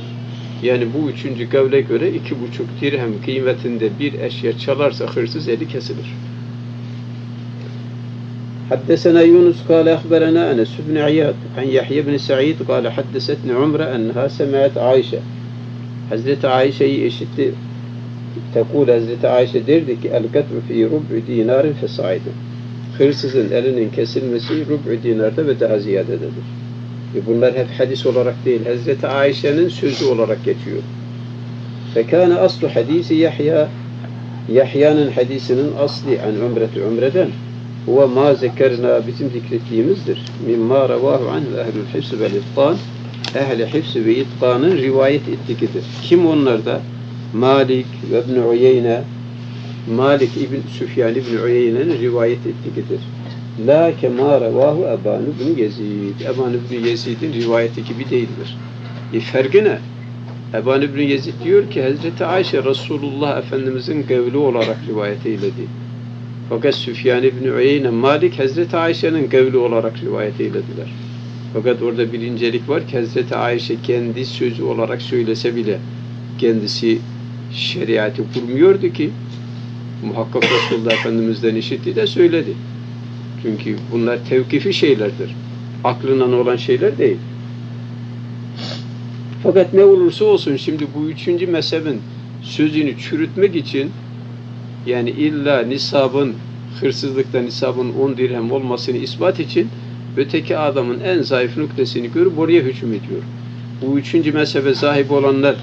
Yani bu üçüncü kavle göre iki buçuk dirhem kıymetinde bir eşya çalarsa hırsız eli kesilir. Haddesena Yunus kâle ahberena Enes ibn İyad an Yahya ibn Sa'id kâle haddesetni Umre enha sem'at Ayşe. Hazreti Ayşe'yi işitti. Tekul Hazreti Ayşe derdi ki el-gad'u fi rub'i dinarin fesaiden. Hırsızın elinin kesilmesi rub'i dinarda ve daha ziyadededir. Bunlar hep hadis olarak değil, Hazreti Ayşe'nin sözü olarak geçiyor. فَكَانَ أَصْلُ حَد۪يسِ يَحْيَا Yahya'nın hadisinin asli an umreti umreden وَمَا زَكَرْنَا bizim zikrettiğimizdir. مِمَّا رَوَاهُ عَنْهُ اَهْلُ الْحِفْسِ وَالْاِتْقَانِ Ehl-i hifz ve itkanın rivayet ettikidir. Kim onlarda? Malik ve İbn-i Uyeyne Malik İbn Süfyan İbn-i Uyeyne'nin rivayet ettikidir. La kema revahu Eban ibn Yezid. Eban ibn Yezid'in rivayeti gibi değildir. E fergi ne? Eban ibn Yezid diyor ki Hazreti Ayşe Resulullah Efendimiz'in kavli olarak rivayet eyledi. Fakat Süfyan İbn Uyeyne Malik Hazreti Ayşe'nin kavli olarak rivayet eylediler. Fakat orada bir incelik var ki Hazreti Ayşe kendi sözü olarak söylese bile kendisi şeriatı kurmuyordu ki muhakkak Resulullah Efendimiz'den işitti de söyledi. Çünkü bunlar tevkifi şeylerdir. Aklından olan şeyler değil. Fakat ne olursa olsun şimdi bu üçüncü mezhebin sözünü çürütmek için yani illa nisabın, hırsızlıkta nisabın on dirhem olmasını ispat için öteki adamın en zayıf noktasını görüp oraya hücum ediyor. Bu üçüncü mezhebe sahibi olanlar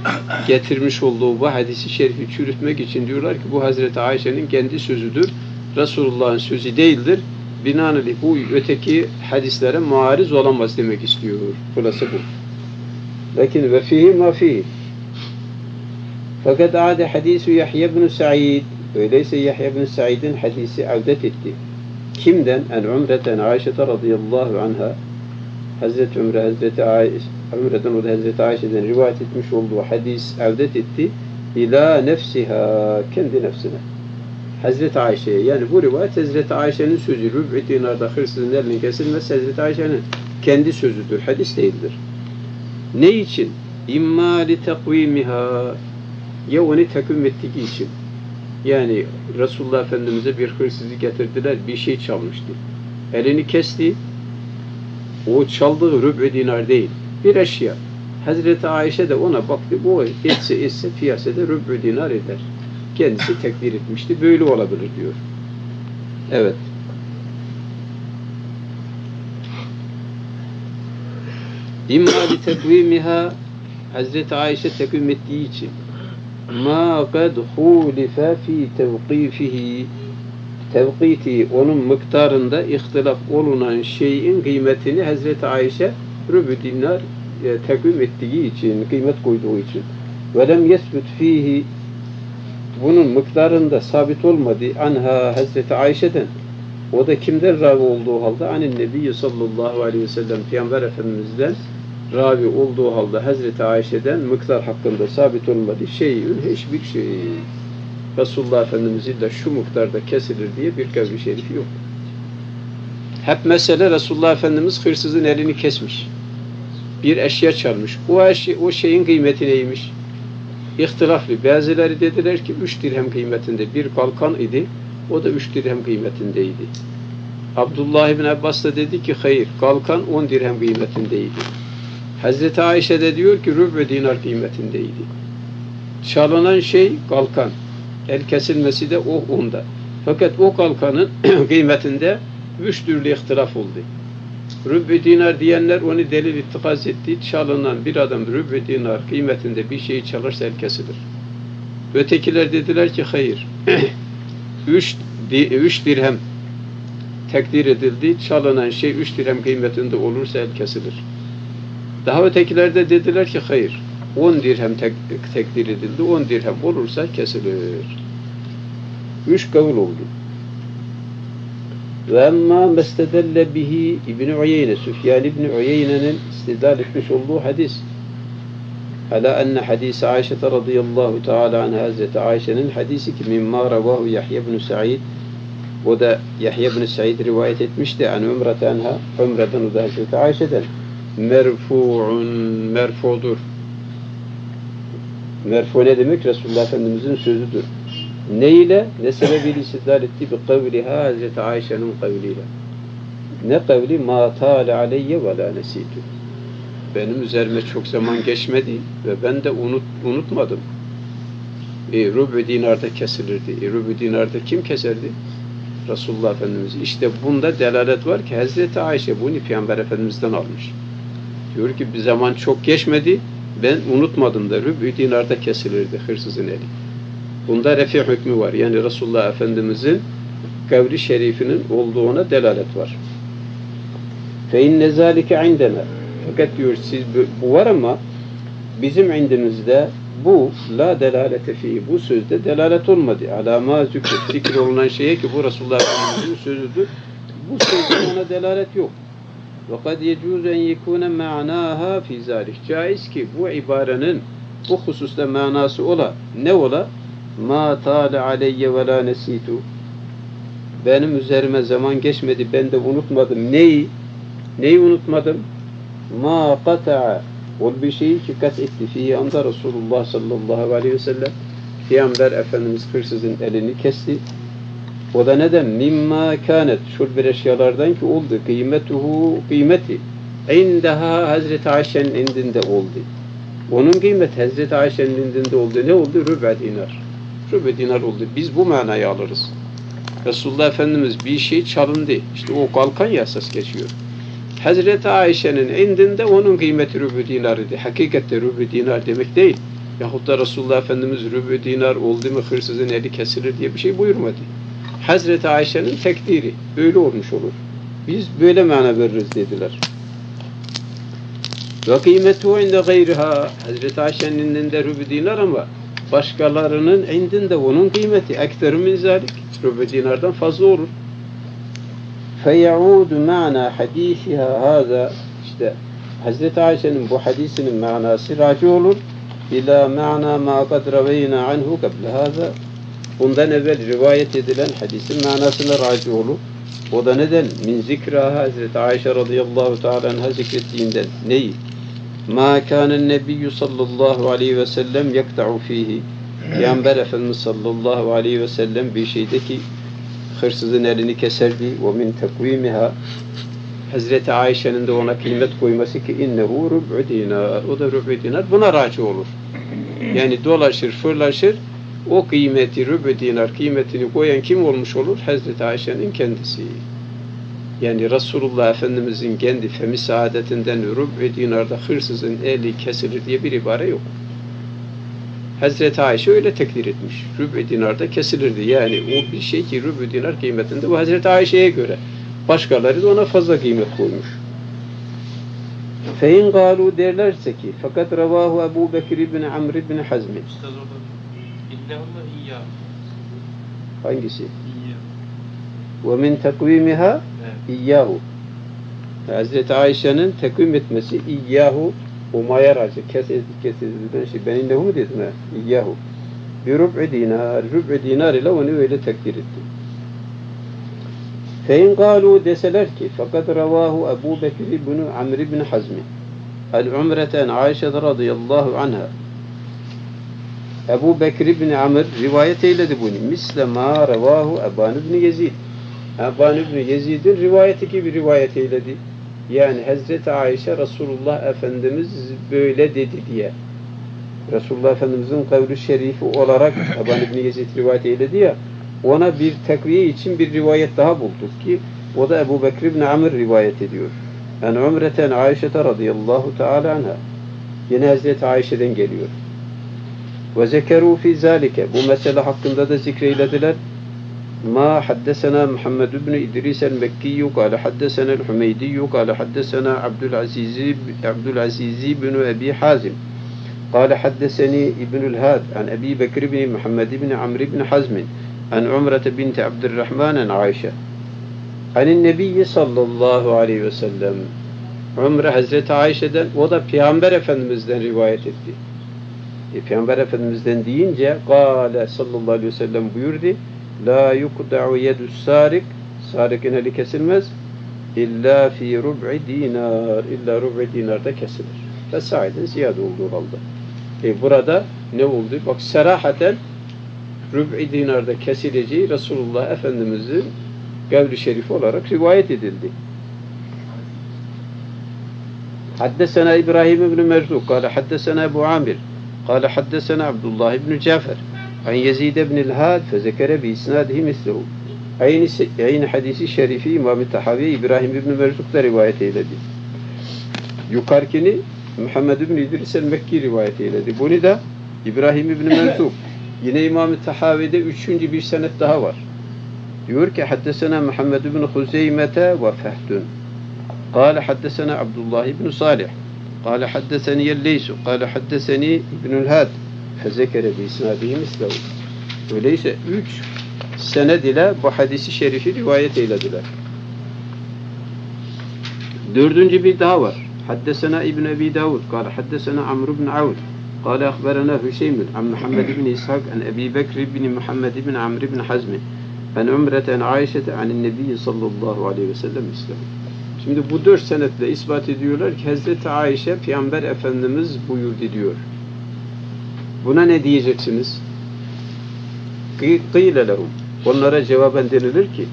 getirmiş olduğu bu hadisi şerifi çürütmek için diyorlar ki bu Hazreti Ayşe'nin kendi sözüdür. Resulullah'ın sözü değildir. Binaenaleyh bu öteki hadislere muariz olamaz demek istiyor. Kulası bu. Lakin ve fihi ma fihi. Fakat aade hadisu Yahya ibn Sa'id. Öyleyse Yahya ibn Sa'id'in hadisi avdet etti. Kimden? En Umre'den Ayşe'te radıyallahu anha. Hazreti Umre, Hazreti Ayşe, Umre'den o da Hazreti Ayşe'den rivayet etmiş olduğu hadis avdet etti. İlâ nefsiha. Kendi nefsine. Hazreti Ayşe'ye yani bu rivayet Hazreti Ayşe'nin sözü. Rüb'i dinarda hırsızın elinin kesilmesi Hazreti Ayşe'nin kendi sözüdür. Hadis değildir. Ne için? İmmâ li tekvîmihâ. Ya onu takvim ettiği için. Yani Resulullah Efendimiz'e bir hırsızı getirdiler. Bir şey çalmıştı. Elini kesti. O çaldığı rüb'i dinar değil. Bir eşya. Hazreti Ayşe de ona baktı. O etse etse piyasada rüb'i dinar eder. Kendisi tekbir etmişti. Böyle olabilir diyor. Evet. İmma li tekvimiha Hazreti Ayşe tekvim ettiği için ma kad hulife fi tevkifihi tevkiti onun miktarında ihtilaf olunan şeyin kıymetini Hazreti Ayşe rübü dinar e, tekvim ettiği için, kıymet koyduğu için ve lem yesbut fihi bunun miktarında sabit olmadı anha Hazreti Ayşe'den. O da kimden ravi olduğu halde anin Nebi sallallahu aleyhi ve sellem Peygamber Efendimiz'den ravi olduğu halde Hazreti Ayşe'den miktar hakkında sabit olmadı. Şeyün hiçbir şey. Resulullah Efendimiz'in de şu miktarda kesilir diye bir kavli şerifi yok. Hep mesele Resulullah Efendimiz hırsızın elini kesmiş. Bir eşya çalmış. O, eşya, o şeyin kıymeti neymiş? İhtilaflı. Bazıları dediler ki üç dirhem kıymetinde bir kalkan idi. O da üç dirhem kıymetindeydi. Abdullah ibn Abbas da dedi ki hayır kalkan on dirhem kıymetindeydi. Hazreti Ayşe de diyor ki rüb ve dinar kıymetindeydi. Çalınan şey kalkan. el kesilmesi de o onda. Fakat o kalkanın kıymetinde üç türlü ihtilaf oldu. Rüb-i dinar diyenler onu delil ittikaz etti. Çalınan bir adam rüb-i dinar kıymetinde bir şeyi çalırsa el kesilir. Ötekiler dediler ki hayır. üç, üç dirhem tekdir edildi. Çalınan şey üç dirhem kıymetinde olursa el kesilir. Daha ötekiler de dediler ki hayır. on dirhem tek, tekdir edildi. on dirhem olursa kesilir. Üç kavul oldu. Ve emmâ mestedelle bihi İbn-i Uyeyne, Süfyan İbn-i Uyeyne'nin istidlal etmiş olduğu hadis. Hala enne hadisi Ayşe'te radıyallahu teala anha, Hazreti Ayşe'nin hadisi ki mimmâ revahu Yahya ibn-i Sa'id, o da Yahya ibn-i Sa'id rivayet etmişti. An Umre'te anha, Umre'den o da Hazreti Ayşe'den. Merfu'un, merfu'dur. Merfu ne demek? Resulullah Efendimiz'in sözüdür. Ne ile? Ne sebebiyle istidlal etti? Bi kavliha, Hazreti Ayşe'nin kavliyle. Ne kavli? Ma tâle aleyye ve la nesîtü. Benim üzerime çok zaman geçmedi ve ben de unut, unutmadım. E, Rüb-i dinarda kesilirdi. E, Rüb-i dinarda kim keserdi? Resulullah Efendimiz. İşte bunda delalet var ki Hazreti Ayşe bunu Peygamber Efendimiz'den almış. Diyor ki bir zaman çok geçmedi, ben unutmadım da Rüb-i dinarda kesilirdi hırsızın eli. Bunda refi hükmü var. Yani Resulullah Efendimiz'in kavli şerifinin olduğuna delalet var. Fe inne zâlike indene. Fakat diyor siz bu var ama bizim indimizde bu la delalete fi, bu sözde delalet olmadı. Alâmâ zükret, zikir olunan şeye ki bu Resulullah Efendimiz'in sözüdür. Bu sözde ona delalet yok. Ve kad yecûz en yekûne me'anâhâ fî zâlik. Caiz ki bu ibarenin bu hususta manası ola. Ne ola? Ma tâle aleyye ve la nesîtû. Benim üzerime zaman geçmedi, ben de unutmadım. Neyi? Neyi unutmadım? Ma kata'a. O bir şeyi ki kat etti fihi anda Resulullah sallallahu aleyhi ve sellem. Peygamber Efendimiz hırsızın elini kesti. O da neden? Mimma kânet. Şul bir eşyalardan ki oldu. Kıymetuhu kıymeti. İndeha Hazreti Ayşe'nin indinde oldu. Onun kıymeti Hazreti Ayşe'nin indinde oldu. Ne oldu? Rüb'a dinar. Rüb'a dinar oldu. Biz bu manayı alırız. Resulullah Efendimiz bir şey çalındı. İşte o kalkan yasas geçiyor. Hazreti Ayşe'nin indinde onun kıymeti rüb'ü dinar idi. Hakikatte rüb'ü dinar demek değil. Yahut da Resulullah Efendimiz rüb'ü dinar oldu mu hırsızın eli kesilir diye bir şey buyurmadı. Hazreti Ayşe'nin tekdiri. Böyle olmuş olur. Biz böyle mana veririz dediler. Ve kıymetu inde gayriha. Hazreti Ayşe'nin indinde rüb'ü dinar ama başkalarının indinde onun kıymeti ekteru min zalik. Rüb'ü dinardan fazla olur. فَيَعُودُ مَعْنَا حَد۪يثِهَا هَذَا. İşte Hazreti Ayşe'nin bu hadisinin manası raci olur. İlâ ma'na ma kad raveyna anhu kabla hâza. Bundan evvel rivayet edilen hadisin manasına raci olur. O da neden? Min zikraha, Hazreti Ayşe radıyallahu teâlâ anha zikrettiğinden. Neyi? مَا كَانَ النَّبِيُّ sallallahu aleyhi ve sellem yakta'u fihi. Peygamber Efendimiz sallallahu aleyhi ve sellem bir şeydeki hırsızın elini keserdi. وَمِنْ تَقْوِيمِهَا. Hazreti Ayşe'nin de ona kıymet koyması ki اِنَّهُ رُبْعُ dinar. O da rüb'ü dinar. Buna raci olur. Yani dolaşır, fırlaşır. O kıymeti, rüb'ü dinar kıymetini koyan kim olmuş olur? Hazreti Ayşe'nin kendisi. Yani Resulullah Efendimiz'in kendi femi saadetinden rüb'ü dinarda hırsızın eli kesilir diye bir ibare yok. Hazreti Ayşe öyle tekdir etmiş. Rüb-i dinarda kesilirdi. Yani o bir şey ki rüb-i dinar kıymetinde bu Hazreti Ayşe'ye göre. Başkaları da ona fazla kıymet koymuş. Fein galu derlerse ki fakat revahu Ebu Bekir ibn Amr ibn Hazmi. Hangisi? Ve min tekvimiha iyyahu. Hazreti Ayşe'nin tekvim etmesi iyyahu. Umaya raci, kes edildi, kes edildi, şey, ben innehu mu dedim ha? İyyahu. Bir rüb'ü dinar, rüb'ü dinar ile onu öyle takdir etti. Fein galu deseler ki, fakat revahu Ebu Bekir ibn-i Amr ibn Hazmi. El-Umre'ten Ayşe radıyallahu anha. Ebu Bekir ibn-i Amr rivayet eyledi bunu. Misle ma revahu Eban ibn Yezid. Eban ibn Yezid'in rivayeti gibi rivayet eyledi. Yani Hazreti Ayşe Resulullah Efendimiz böyle dedi diye. Resulullah Efendimiz'in kavli şerifi olarak Eban İbni Yezid rivayet eyledi ya, ona bir takviye için bir rivayet daha bulduk ki o da Ebu Bekir İbni Amr rivayet ediyor. En umreten Ayşe'te radıyallahu teala anha. Yine Hazreti Ayşe'den geliyor. Ve zekeru fi zalike. Bu mesele hakkında da zikreylediler. Ma haddesena Muhammed ibn İdris el-Mekkiyyü kâle haddesena el-Hümeydiyyü kâle haddesena Abdülaziz Abdülaziz ibn Ebi Hazim kâle haddeseni İbnül Had an Ebi Bekir ibn Muhammed ibn Amr ibn Hazm an Umrete bint Abdurrahman an Ayşe an Nebi sallallahu aleyhi ve sellem. Umre Hazreti Ayşe'den, o da Peygamber Efendimiz'den rivayet etti. E, Peygamber Efendimiz'den deyince kâle sallallahu aleyhi ve sellem buyurdu. La yukda'u yedus sarik, sarikin eli kesilmez, illa fi rub'i dinar, illa rub'i dinarda kesilir. Ve sahiden ziyade olduğu halde. E, burada ne oldu? Bak, serahaten rub'i dinarda kesileceği Resulullah Efendimiz'in gavli şerifi olarak rivayet edildi. Haddesena İbrahim ibn Merzuq, kâle haddesena Ebu Amir, kâle haddesena Abdullah ibn Cafer, an Yezid ibn-i l-Had fezekere bi isnadihi mislehu. Aynı, aynı hadisi şerifi İmam-ı Tahavi İbrahim ibn Merzuq da rivayet eyledi. Yukarkini Muhammed ibn İdris el-Mekki rivayet eyledi. Bunu da İbrahim ibn Merzuq. Yine İmam-ı Tahavi'de üçüncü bir senet daha var. Diyor ki haddesena Muhammed ibn Huzeymete ve Fehdun. Kâle haddesena Abdullah ibn Salih. Kâle haddeseni el-Leysu. Kâle haddeseni ibn l-Had. Zekere bi isnadihi mislehu. Öyleyse üç sened ile bu hadisi şerifi rivayet eylediler. Dördüncü bir daha var. Haddesena İbn Ebi Davud, kâle haddesena Amr ibn Avd, kâle ahberena Hüseyin an Muhammed ibn İshak an Ebi Bekr ibn Muhammed ibn Amr ibn Hazm an Umreten Ayşe'te an Nebi sallallahu aleyhi ve sellem mislehu. Şimdi bu dört senetle ispat ediyorlar ki Hazreti Ayşe Peygamber Efendimiz buyurdu diyor. Buna ne diyeceksiniz? Kıyle lehum. Onlara cevaben denilir ki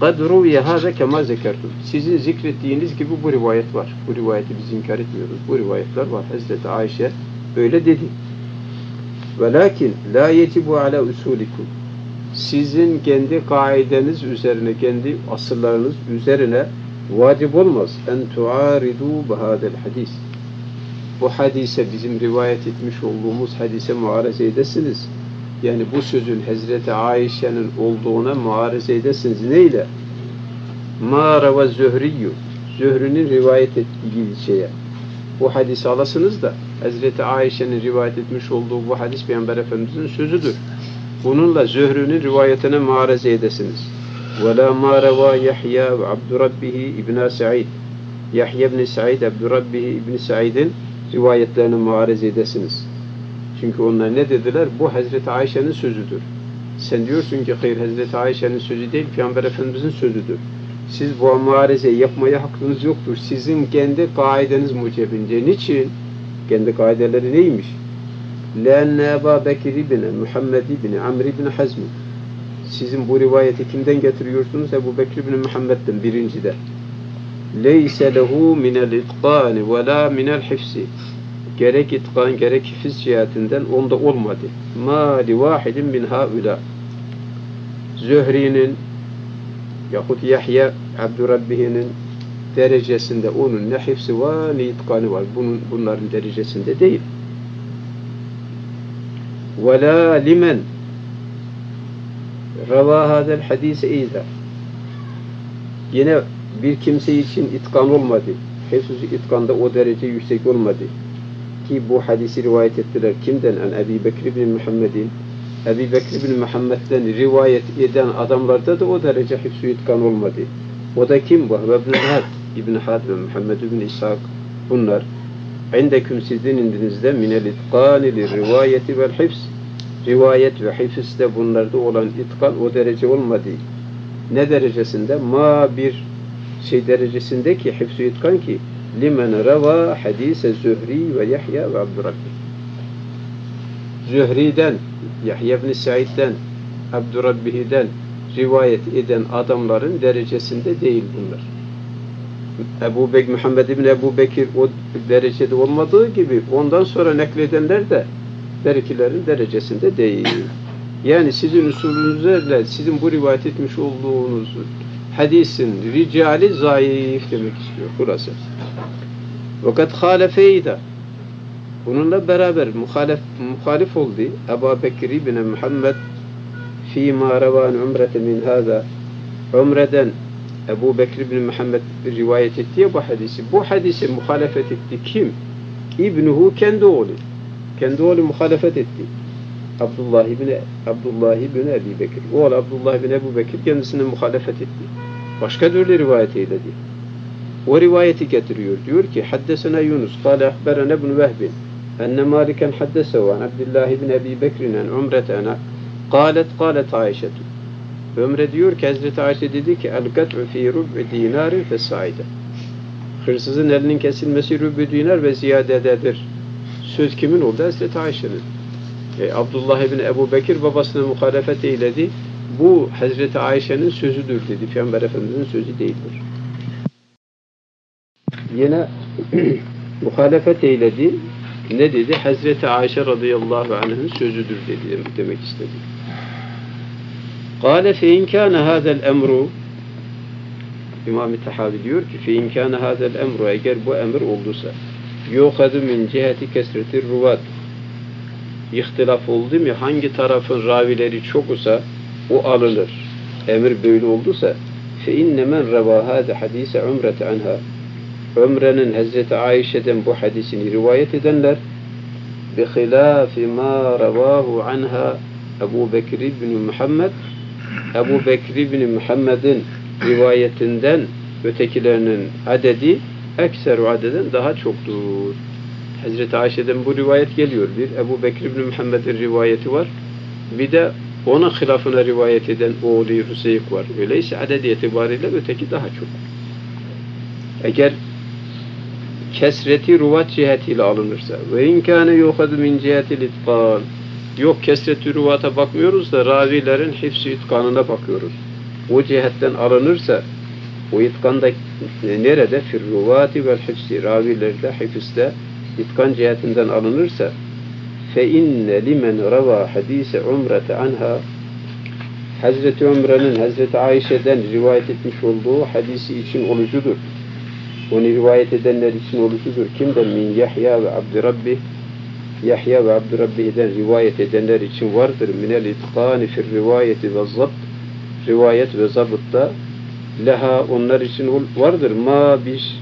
قَدْ رُوْيَ هَذَا كَمَا زَكَرْتُمْ. Sizin zikrettiğiniz gibi bu rivayet var. Bu rivayeti biz inkar etmiyoruz. Bu rivayetler var. Hazreti Ayşe böyle dedi. وَلَاكِنْ لَا يَجِبُ عَلَى اُسُولِكُمْ. Sizin kendi kaideniz üzerine, kendi asıllarınız üzerine vacip olmaz. اَنْ تُعَارِدُوا بَهَذَا الْحَدِيثِ. Bu hadise, bizim rivayet etmiş olduğumuz hadise muareze edesiniz. Yani bu sözün Hazreti Ayşe'nin olduğuna muareze edesiniz. Neyle? مَا رَوَ الزُّهْرِيُّ. Zührü'nün rivayet ettiği şeye. Bu hadisi alasınız da Hazreti Ayşe'nin rivayet etmiş olduğu bu hadis Peygamber Efendimiz'in sözüdür. Bununla Zührü'nün rivayetine muareze edesiniz. وَلَا مَا رَوَا يَحْيَا وَعَبْدُ رَبِّهِ اِبْنَا سَعِيدٍ. Yahya ibn Sa'id, Abdü Rabbihi ibn Sa'id'in rivayetlerini muareze edesiniz. Çünkü onlar ne dediler? Bu Hazreti Ayşe'nin sözüdür. Sen diyorsun ki hayır, Hazreti Ayşe'nin sözü değil, Peygamber Efendimiz'in sözüdür. Siz bu muareze yapmaya hakkınız yoktur. Sizin kendi kaideniz mucebince. Niçin? Kendi kaideleri neymiş? لَاَنَّ اَبَا بَكِرِ بِنَ مُحَمَّدِ بِنَ عَمْرِ بِنَ حَزْمِ. Sizin bu rivayeti kimden getiriyorsunuz? Ebu Bekir bin Muhammed'den, birincide. Leyse lehu minel itqani ve la minel hifsi. Gerek itqan gerek hifz cihetinden onda olmadı. Ma li vahidin min haula. Zühri'nin yahut Yahya Abdurrabbihi'nin derecesinde onun ne hifsi var ne itqani var. Bunun, bunların derecesinde değil. Ve la limen rava hadel hadise eyza. Yine bir kimse için itkan olmadı. Hepsi itkanda o derece yüksek olmadı. Ki bu hadisi rivayet ettiler. Kimden? Yani Ebu Bekir bin Muhammed'in. Ebu Bekir bin Muhammed'den rivayet eden adamlarda da o derece hepsi itkan olmadı. O da kim? Vahve ibn-i Had, İbn-i Had ve Muhammed ibn-i İshak. Bunlar. İndeküm sizin indinizde minel itkani li rivayeti vel hifz. Rivayet ve hifzde bunlarda olan itkan o derece olmadı. Ne derecesinde? Ma bir şey derecesindeki hifz-ü itkan ki limen rava hadise Zühri ve Yahya ve Abdurrabbi. Zühri'den, Yahya ibn Sa'id'den, Abdurrabbi'den rivayet eden adamların derecesinde değil bunlar. Ebu Bekir, Muhammed İbni Ebu Bekir o derecede olmadığı gibi ondan sonra nakledenler de her ikilerin derecesinde değil. Yani sizin usulünüzle sizin bu rivayet etmiş olduğunuz hadisin ricali zayıf demek istiyor burası. Fakat halefeyde bununla beraber muhalif, muhalif oldu. Ebu Bekir İbni Muhammed fîmâ revân umrete min hâzâ umreden Ebu Bekir bin Muhammed rivayet ettiği bu hadisi. Bu hadise muhalefet etti kim? İbnuhu kendi oğlu. Kendi oğlu muhalefet etti. Abdullah ibn Abdullah ibn Ebu Bekir. Oğul Abdullah ibn Ebu Bekir kendisine muhalefet etti. Başka türlü rivayet eyledi. O rivayeti getiriyor. Diyor ki: "Haddesena Yunus, kâle ehberene ibn Vehb, enne Mâliken haddese ve Abdullah ibn Ebu Bekir'in umretena kâlet kâlet Ayşe." Ömre diyor ki Hazreti Ayşe dedi ki el-gat'u fî rub'i dinârin fes-saide. Hırsızın elinin kesilmesi rub'i dinar ve ziyadededir. Söz kimin oldu? Hazreti Ayşe'nin. E, Abdullah ibn Ebu Bekir babasına muhalefet eyledi. Bu Hazreti Ayşe'nin sözüdür dedi. Peygamber Efendimiz'in sözü değildir. Yine muhalefet eyledi. Ne dedi? Hazreti Ayşe radıyallahu anh'ın sözüdür dedi demek istedi. قال فإن كان هذا الأمر İmam-ı Tahavi diyor ki فإن كان هذا الأمر eğer bu emir olduysa يؤخذ من ciheti kesreti ruvat ihtilaf oldu mu hangi tarafın ravileri çokusa o alınır. Emir böyle olduysa فإن من روى هذا حديث عمرة عنها Ömre'nin Hazreti Ayşe'den bu hadisini rivayet edenler بخلاف ما رواه عنها Ebu Bekir ibn Muhammed Ebu Bekir ibn Muhammed'in rivayetinden ötekilerinin adedi ekseru adeden daha çoktur. Hazreti Ayşe'den bu rivayet geliyor. Bir Ebu Bekir ibn Muhammed'in rivayeti var. Bir de onun hilafına rivayet eden oğlu Hüseyin var. Öyleyse adedi itibariyle öteki daha çok. Eğer kesreti ruvat cihetiyle alınırsa ve inkâne yuhadu min cihetil itqân yok kesret-i ruvata bakmıyoruz da ravilerin hifz-i itkanına bakıyoruz. O cihetten alınırsa o itkanda nerede? Fir-ruvati vel hifz-i ravilerde hifzde itkan cihetinden alınırsa fe-inne limen rava hadise umrete anha Hazreti Ömre'nin Hazreti Ayşe'den rivayet etmiş olduğu hadisi için olucudur. Onu rivayet edenler için olucudur. Kimden? Min Yahya ve Abdurrabbih Yahya ve Abdurrabbi'den rivayet edenler için vardır. Minel itkani fir rivayeti ve zabt rivayet ve zabıtta leha onlar için vardır. Ma bir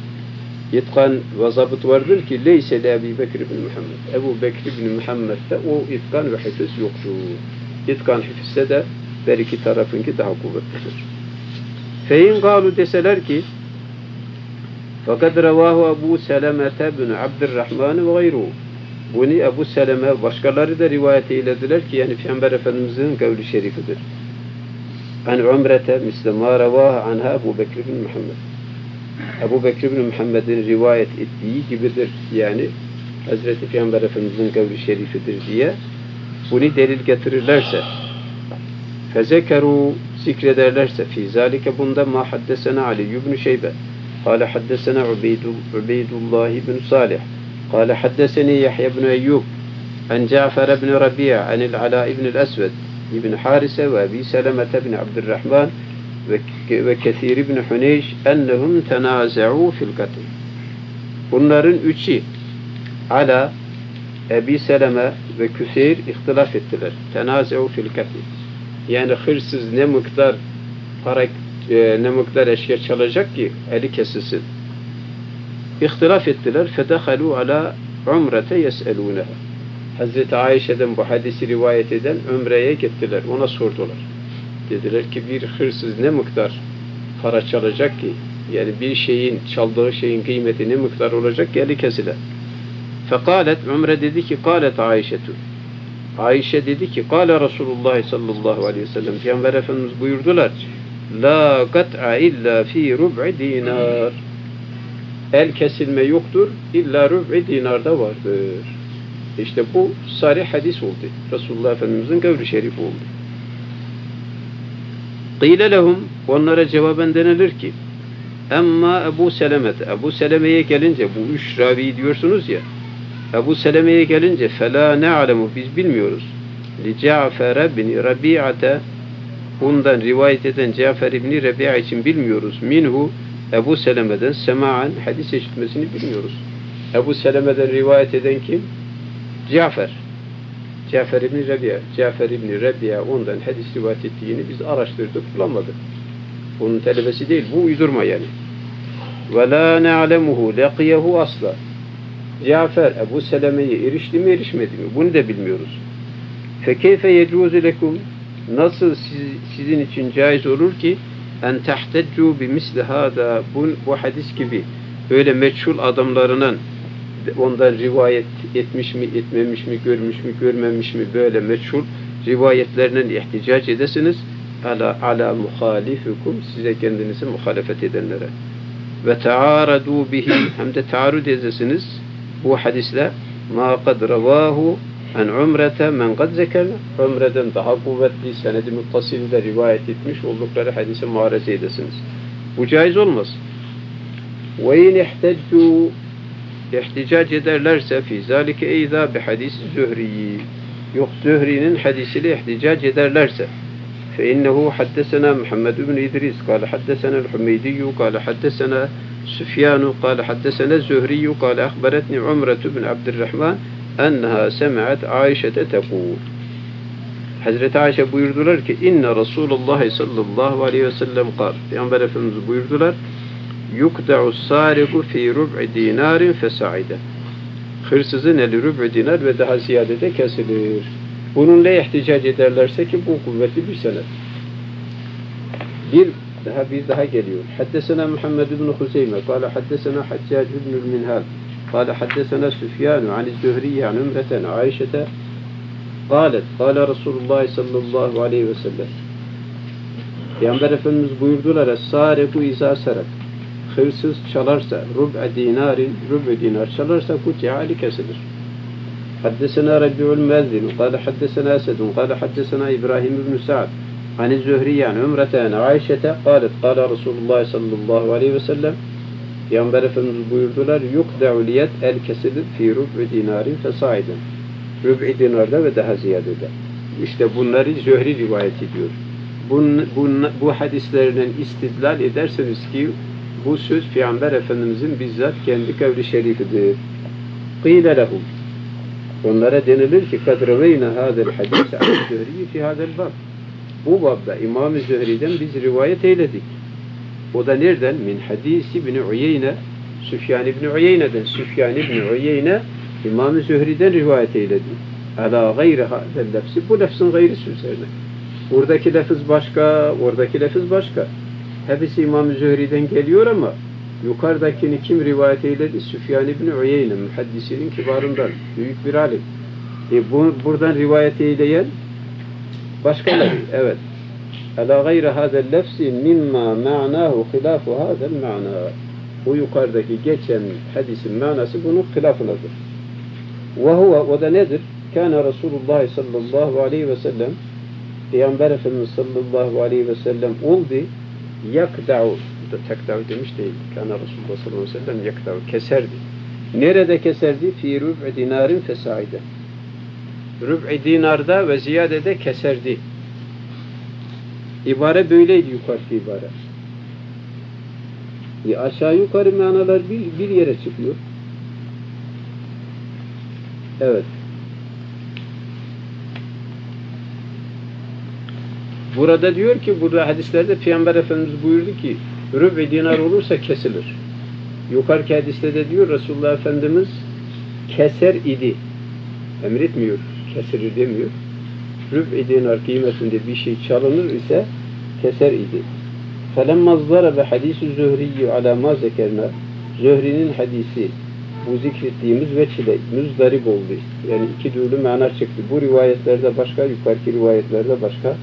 itkan ve zabıt vardır ki leyse le Ebu Bekir bin Muhammed. Ebu Bekir bin Muhammed'de o itkan ve hifz yoktur. İtkan hifzse de her iki tarafınki daha kuvvetlidir. Feyin galu deseler ki fakat revahu Ebu Selamete bin Abdurrahman ve gayruhu bunu Ebu Seleme başkaları da rivayet eylediler ki yani Peygamber Efendimiz'in kavli şerifidir. An umrete mislema revaha anha Ebu Bekir bin Muhammed. Ebu Bekir bin Muhammed'in rivayet ettiği gibidir. Yani Hazreti Peygamber Efendimiz'in kavli şerifidir diye bunu delil getirirlerse fezekeru zikrederlerse fi zalike bunda ma haddesena Ali ibn Şeybe kâle haddesena Ubeydullah ibn Salih قال حدثني يحيى بن أيوب عن جعفر بن ربيع عن العلاء بن الأسود بن حارثة وأبي سلمة بن عبد الرحمن وكثير بن حنيش أنهم تنازعوا في القتل. Bunların üçü Ala, Ebi Seleme ve Küseyr ihtilaf ettiler. Tenazeu fil katl. Yani hırsız ne miktar para ne miktar eşya çalacak ki eli kesilsin. İhtilaf ettiler. Fedehalu ala umrete yes'elûneha. Hazreti Ayşe'den bu hadisi rivayet eden Ömre'ye gittiler. Ona sordular. Dediler ki bir hırsız ne miktar para çalacak ki? Yani bir şeyin, çaldığı şeyin kıymeti ne miktar olacak ki? Eli kesilen. Fekalet, Ömre dedi ki kâlet Ayşe'tü. Ayşe dedi ki kâle Resulullah sallallahu aleyhi ve sellem. Peygamber Efendimiz buyurdular. La kat'a illa fi rub'i dinar. El kesilme yoktur, illa rüb'i dinarda vardır. İşte bu sarih hadis oldu. Resulullah Efendimiz'in kavli şerifi oldu. Qîle lehum, onlara cevaben denilir ki Emma Ebu Selemet, Ebu Seleme'ye gelince, bu üç ravi diyorsunuz ya, Ebu Seleme'ye gelince fela ne'alemu, biz bilmiyoruz. Li Cafer bin Rabi'ate, bundan rivayet eden Cafer bin Rabi'a için bilmiyoruz. Minhu, Ebu Seleme'den sema'an, hadis işitmesini bilmiyoruz. Ebu Seleme'den rivayet eden kim? Cafer. Cafer bin Rabi'a. Cafer bin Rabi'a ondan hadis rivayet ettiğini biz araştırdık, bulamadık. Onun talebesi değil. Bu uydurma yani. Ve la ne'alemuhu leqiyehu asla. Cafer Ebu Seleme'ye erişti mi erişmedi mi? Bunu da bilmiyoruz. Fekeyfe yecuzu lekum, nasıl siz, sizin için caiz olur ki en tehteccu bimisli hâdâ, bu hadis gibi öyle meçhul adamlarının ondan rivayet etmiş mi etmemiş mi, görmüş mü görmemiş mi, böyle meçhul rivayetlerinden ihticac edesiniz ala ala muhalifikum, size kendinizi muhalefet edenlere ve taaradu bihi, hem de taarud edesiniz bu hadisle ma kad ravahu en umrete men kad zekerna, umreden daha kuvvetli senedi muttasilde rivayet etmiş oldukları hadise muhareze edesiniz. Bu caiz olmaz. Ve in ihteccu, ihticac ederlerse fi zalike eyza bi hadis Zühri'yi, yok Zühri'nin hadisiyle ihticac ederlerse فإنه حدثنا محمد بن إدريس قال حدثنا الحميدي قال حدثنا سفيان قال حدثنا الزهري قال أخبرتني عمرة بن عبد الرحمن أنها سمعت عائشة تقول. Hazreti Ayşe buyurdular ki inna Resulullah sallallahu aleyhi ve sellem قال, Peygamber Efendimiz buyurdular, yuqta'u sariqu fi rub'i dinarin fesa'ide, hırsızın eli rub'i dinar ve daha ziyade de kesilir. Bununla ihticac ederlerse ki bu kuvvetli bir senet. Bir daha bir daha geliyor. Haddesena Muhammed ibn Huzeyme قال حدثنا حجاج بن المنهال قال حدثنا سفيان عن الزهري عن امرأة عائشة قالت قال رسول الله صلى الله عليه وسلم, Peygamber Efendimiz buyurdular es-sariqu izâ sarak, hırsız çalarsa rub'a dinarin, rub'a dinar çalarsa kuti'ali kesilir. حدثنا ربيع المازن قال حدثنا أسد قال حدثنا إبراهيم بن سعد عن الزهري عن عمرة عن عائشة قالت قال رسول الله صلى الله عليه وسلم, Peygamber Efendimiz buyurdular يُقْدَعُ الْيَدْ el kesilir fi rub'i dinarin fesaiden, rub'i dinarda ve daha ziyadede. İşte bunları Zühri rivayet ediyor. Bun, bun, bu hadislerden istidlal ederseniz ki bu söz Peygamber Efendimizin bizzat kendi kavli şerifidir. قِيلَ لَهُمْ, onlara denilir ki kad raveyna hâzel hadîse an Zühri'yi fi hâzel bab, bu babda İmam-ı Zühri'den biz rivayet eyledik. O da nereden? Min hadîsi ibn-i Uyeyne, Süfyan ibn-i Uyeyne'den. Süfyan ibn-i Uyeyne İmam-ı Zühri'den rivayet eyledi. Alâ gayri hâzel lefsi, bu lefsin gayrisi üzerine. Buradaki lefz başka, oradaki lefz başka. Hepsi İmam-ı Zühri'den geliyor ama yukarıdakini kim rivayet eyledi? Süfyan ibn-i Uyeyne, muhaddisinin kibarından, büyük bir alim. E bu, buradan rivayet eyleyen başkaları, evet. Ala gayri hâzel lefsi mimma ma'nâhu hilâfu hâzel ma'nâ. Bu yukarıdaki geçen hadisin manası bunun hilafınadır. Ve huve, o da nedir? Kâne Resulullah sallallahu aleyhi ve sellem, Peygamber Efendimiz sallallahu aleyhi ve sellem oldu, yakda'u, tekdav demiş değil. Kana Resulullah sallallahu aleyhi ve sellem yakdav, keserdi. Nerede keserdi? Fi rub'i dinarin fesaide. Rub'i dinarda ve ziyadede keserdi. İbare böyleydi, yukarıki ibare. E aşağı yukarı manalar bir, bir yere çıkıyor. Evet. Burada diyor ki, burada hadislerde Peygamber Efendimiz buyurdu ki rüb-i dinar olursa kesilir. Yukarıki hadiste de diyor Resulullah Efendimiz keser idi. Emretmiyor, kesilir demiyor. Rüb-i dinar kıymetinde bir şey çalınır ise keser idi. فَلَمَّا ظَّرَبَ حَدِيسُ زُهْرِيُّ عَلَى مَا ذَكَرْنَا, Zühri'nin hadisi bu zikrettiğimiz ve çile müzdarip oldu. Yani iki türlü mana çıktı. Bu rivayetlerde başka, yukarıki rivayetlerde başka.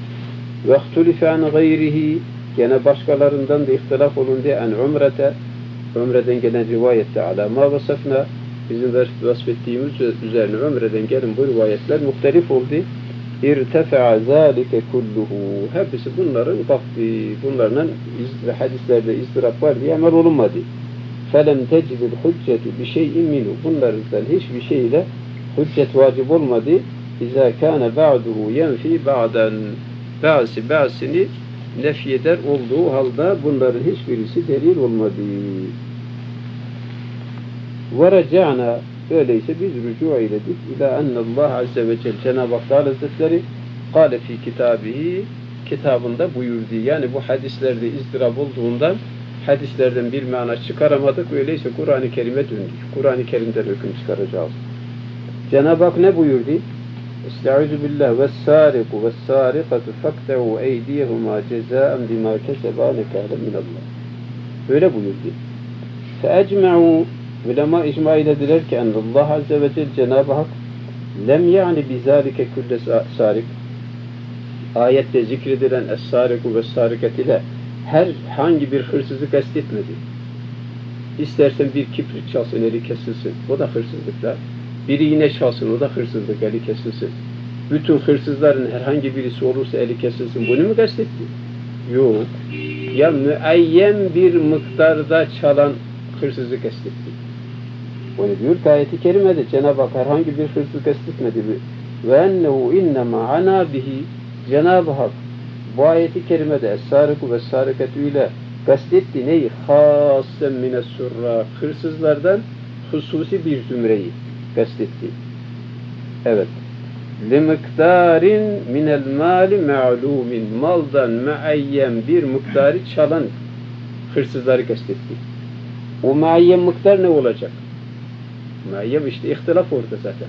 وَاَخْتُلِفَ عَنْ غَيْرِهِ, gene başkalarından da ihtilaf olundu. En umrete, umreden gelen rivayette ala ma vasıfna, bizim vasfettiğimiz üzerine umreden gelen bu rivayetler muhtelif oldu. İrtefa'a zâlike kulluhu. Hepsi bunların vakti, bunların iz, hadislerde izdirap var diye amel olunmadı. فَلَمْ تَجِدِ الْحُجَّةُ بِشَيْءٍ مِنُوا. Bunlardan hiçbir şeyle hüccet vacip olmadı. اِذَا كَانَ بَعْدُهُ يَنْفِي بَعْدًا. Ba'si ba'sini nefyeder olduğu halde bunların hiçbirisi delil olmadı. وَرَجَعْنَا. Öyleyse biz rücu eyledik. İlâ ennallâh azze ve celle. Cenab-ı Hak Hazretleri kâle fî kitâbihi, kitabında buyurdu. Yani bu hadislerde izdirap olduğundan hadislerden bir mana çıkaramadık. Öyleyse Kur'an-ı Kerim'e döndük. Kur'an-ı Kerim'den hüküm çıkaracağız. Cenab-ı Hak ne buyurdu? Estaizu billah ve sâriku ve sârikatu fakte'u eydiyehuma cezâen bimâ kesebâ nekâlen minallah. Böyle buyurdu. Feecme'u. Ulema icma eylediler ki Allah Azze ve Celle Cenab-ı Hak lem yani bizalike külle sarik, ayette zikredilen es-sariku ve sariket ile herhangi bir hırsızlık kastetmedi. İstersen bir kibrit çalsın eli kesilsin, o da hırsızlıklar. Biri yine çalsın, o da hırsızlık, eli kesilsin. Bütün hırsızların herhangi birisi olursa eli kesilsin, bunu mu kastetti? Yok. Ya müeyyen bir miktarda çalan hırsızlık kastetti. Öyle diyor ki ayet-i kerimede Cenab-ı Hak herhangi bir hırsızlık kastetmedi. Ve ennehu innema ana bihi. Cenab-ı Hak bu ayet-i kerimede es-sariku ve sariketü ile kastetti neyi? Hasen mine surra. Hırsızlardan hususi bir zümreyi kastetti. Evet. Li miktarin minel mali me'lumin. Maldan me'ayyen bir miktarı çalan hırsızları kastetti. O me'ayyen miktar ne olacak? Meyyem işte ihtilaf orada zaten.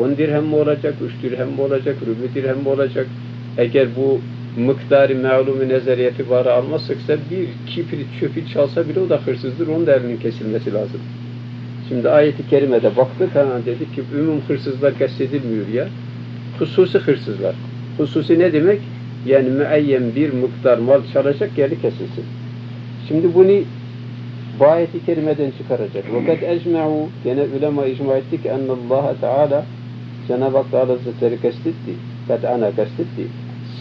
on dirhem mi olacak, üç dirhem mi olacak, rübü dirhem mi olacak? Eğer bu miktarı me'lumu nezariyeti var almazsaksa bir kibrit çöpü çalsa bile o da hırsızdır, onun da elinin kesilmesi lazım. Şimdi ayeti kerimede baktık, hemen dedik ki ümum hırsızlar kastedilmiyor ya. Hususi hırsızlar. Hususi ne demek? Yani müeyyen bir miktar mal çalacak, yerli kesilsin. Şimdi bunu bu ayet-i kerimeden çıkaracak. وَقَدْ اَجْمَعُوا. Gene ulema icma etti ki اَنَّ اللّٰهَ تَعَالَى Cenab-ı Hak Teala Hazretleri kastetti. قَدْعَنَا kastetti.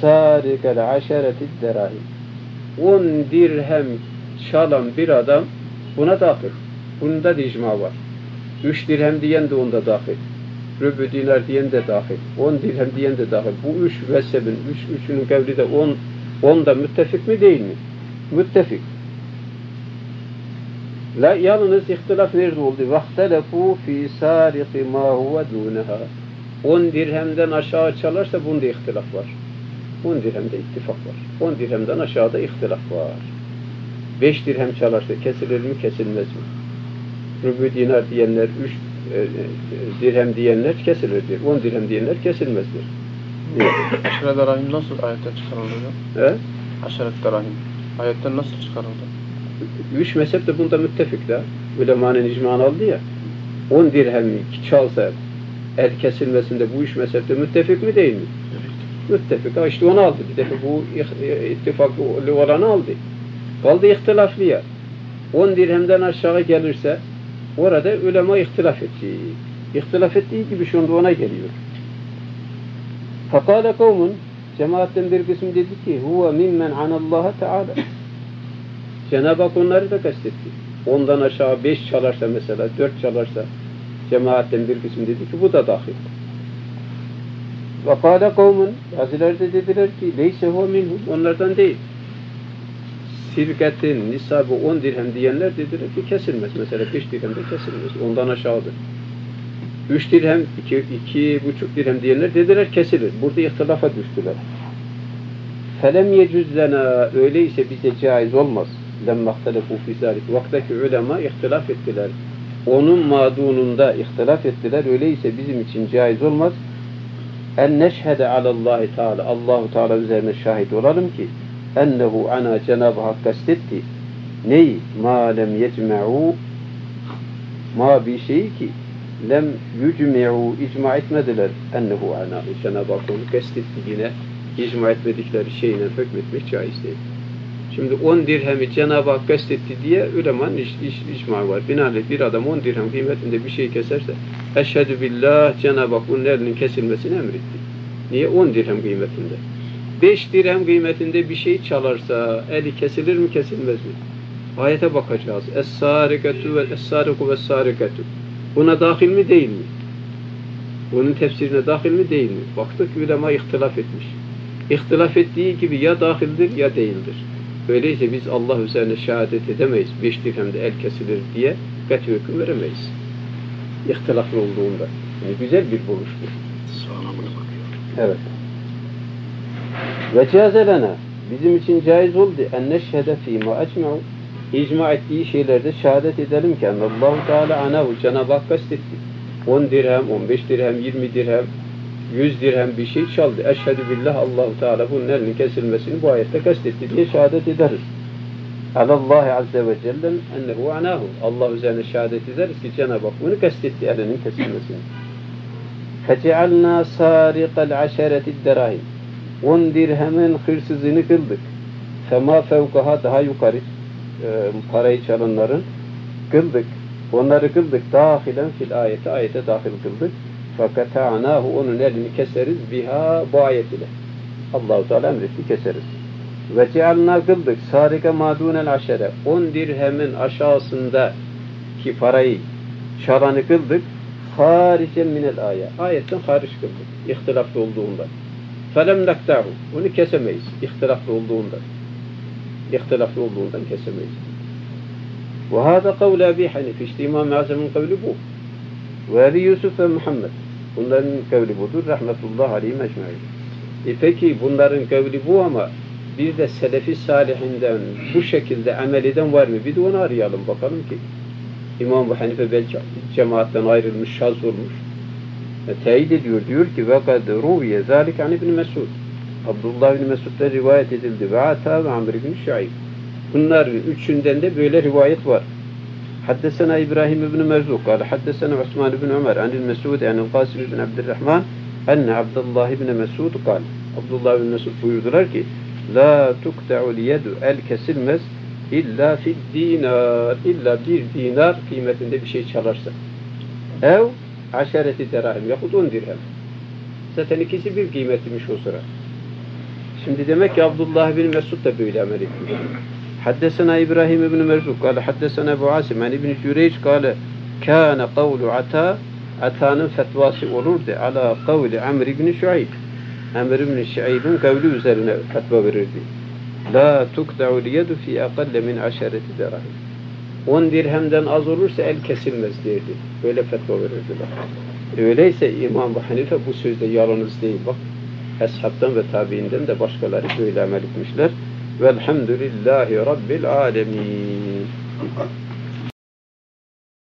سَارِكَ الْعَشَرَةِ الدَّرَاهِمْ. On dirhem çalan bir adam buna dahil. Bunda da icma var. Üç dirhem diyen de onda dahil. Rübü dinar diyen de dahil. On dirhem diyen de dahil. Bu üç mezhebin, üç, üçünün kavli de on, onda müttefik mi değil mi? Müttefik. La, yalnız ihtilaf nerede oldu? وَاَخْتَلَفُوا ف۪ي سَارِقِ مَا هُوَ دُونَهَا. on dirhemden aşağı çalarsa bunda ihtilaf var. on dirhemde ittifak var. on dirhemden aşağıda ihtilaf var. beş dirhem çalarsa kesilir mi, kesilmez mi? Rübü dinar diyenler, üç e, e, dirhem diyenler kesilirdir. on dirhem diyenler kesilmezdir. Aşiret darahim nasıl ayette çıkarıldı? He? Aşiret darahim. Ayetten nasıl çıkarıldı? Üç mezhep de bunda müttefik de. Ulemanın icmanı aldı ya. On dirhem çalsa el kesilmesinde bu üç mezhep de müttefik mi değil mi? Evet. Müttefik. Ha işte onu aldı. Bir defa bu ittifaklı olanı aldı. Kaldı ihtilaflı ya. On dirhemden aşağı gelirse orada ulema ihtilaf etti. İhtilaf ettiği gibi şimdi ona geliyor. Fakale kavmun, cemaatten bir kısım dedi ki huve mimmen anallaha teala. Cenab-ı Hak onları da kastetti. Ondan aşağı beş çalarsa mesela, dört çalarsa cemaatten bir kısım dedi ki bu da dahil. Vakala kavmun, bazıları da dediler ki leyse huve minhum, onlardan değil. Sirketin nisabı on dirhem diyenler dediler ki kesilmez. Mesela beş dirhem de kesilmez. Ondan aşağıdır. Üç dirhem, iki, iki buçuk dirhem diyenler dediler kesilir. Burada ihtilafa düştüler. Felem yecüzlena. Öyleyse bize caiz olmaz. Lemme ihtelefû fî zâlik. Vaktaki ulema ihtilaf ettiler. Onun madununda ihtilaf ettiler. Öyleyse bizim için caiz olmaz. En neşhede alallâhi teâlâ. Allah-u Teala üzerine şahit olalım ki ennehu ana Cenab-ı Hak kastetti. Neyi? Mâ lem yecme'û. Mâ bir şey ki lem yücme'û. İcma etmediler. Ennehu ana. Cenab-ı Hak onu kastetti yine. İcma etmedikleri şeyine hükmetmek caiz değil. Şimdi on dirhemi Cenab-ı Hak kastetti diye ulemanın ic, ic, icma var. Binaenaleyh bir adam on dirhem kıymetinde bir şey keserse eşhedü billah, Cenab-ı Hak bunun elinin kesilmesini emretti. Niye? on dirhem kıymetinde. beş dirhem kıymetinde bir şey çalarsa eli kesilir mi kesilmez mi? Ayete bakacağız. Es-sarikatu ve es-sariku ve sarikatu. Buna dahil mi değil mi? Bunun tefsirine dahil mi değil mi? Baktık ulema ihtilaf etmiş. İhtilaf ettiği gibi ya dahildir ya değildir. Öyleyse biz Allah üzerine şehadet edemeyiz. Beş dirhemde el kesilir diye kat'i hüküm veremeyiz. İhtilaflı olduğunda. Yani güzel bir buluş bu. Sağlamına bakıyor. Evet. Ve cazelene bizim için caiz oldu. Enneşhede fîmâ ecme'u. İcma ettiği şeylerde şehadet edelim ki Allahu Teala anahu Cenab-ı Hak kastetti. on dirhem, on beş dirhem, yirmi dirhem, yüz dirhem bir şey çaldı. Eşhedü billah Allahu Teala bunun elinin kesilmesini bu ayette kastetti diye şehadet ederiz. Alallahi azze ve celle ennehu anahu. Allah üzerine şehadet ederiz ki Cenab-ı Hak bunu kastetti elinin kesilmesini. Fecealna sariqal aşereti'd dirahim. on dirhemin hırsızını kıldık. Fema fevkaha daha yukarı E, parayı çalanların kıldık. Onları kıldık. Dahilen fil ayete. Ayete dahil kıldık. Fakat anahu onun elini keseriz. Biha bu ayet ile. Allah-u Teala emretini keseriz. Ve cealna kıldık. Sarika madunel aşere. on dirhemin aşağısındaki parayı çalanı kıldık. Haricen minel ayet. Ayetten hariç kıldık. İhtilaflı olduğunda. Felem naktahu. Onu kesemeyiz. İhtilaflı olduğunda. İhtilaflı olduğundan kesemeyiz. Ve hâdâ kavlu Ebî Hanife. İşte İmam-ı Azam'ın kavli bu. Ve Ali Yusuf ve Muhammed. Bunların kavli budur. Rahmetullah aleyhi mecmûn. E peki bunların kavli bu ama bir de Selefi Salihinden bu şekilde amel eden var mı? Bir de onu arayalım bakalım ki İmam-ı Hanife belki cemaatten ayrılmış, şaz olmuş. E, teyit ediyor. Diyor ki ve kad ruviye zâlik an İbn-i Mesud. Abdullah bin Mesud'dan rivayet edildi. Ve Ata ve Amr bin Şuayb. Bunlar üçünden de böyle rivayet var. Haddesena İbrahim ibn Merzuk. Kale haddesena Osman ibn Ömer. Anil Mesud, anil Kasir ibn Abdurrahman. Enne Abdullah ibn Mesud. Kale. Abdullah bin Mesud buyurdular ki La tukta'ul yedu. El kesilmez. İlla fid dinar. İlla bir dinar kıymetinde bir şey çalarsa. Ev aşereti derahim. Yahut on dirhem. Zaten ikisi bir kıymetmiş o sıra. Şimdi demek ki Abdullah bin Mesud da böyle amel etmiş. Haddesena İbrahim ibn Merzuk. Kale haddesena Ebu Asim. Yani İbn-i Cüreyç kale kâne kavlu Ata. Ata'nın fetvası olurdu. Ala kavli Amr ibn Şuayb. Amr ibn Şuayb'ın kavli üzerine fetva verirdi. La tukda'u liyedu fi akalle min aşereti derahim. on dirhemden az olursa el kesilmez derdi. Böyle fetva verirdiler. Öyleyse İmam-ı Hanife bu sözde yalanız değil. Bak. Eshab'tan ve tabiinden de başkaları böyle amel etmişler. Velhamdülillahi Rabbil âlemin.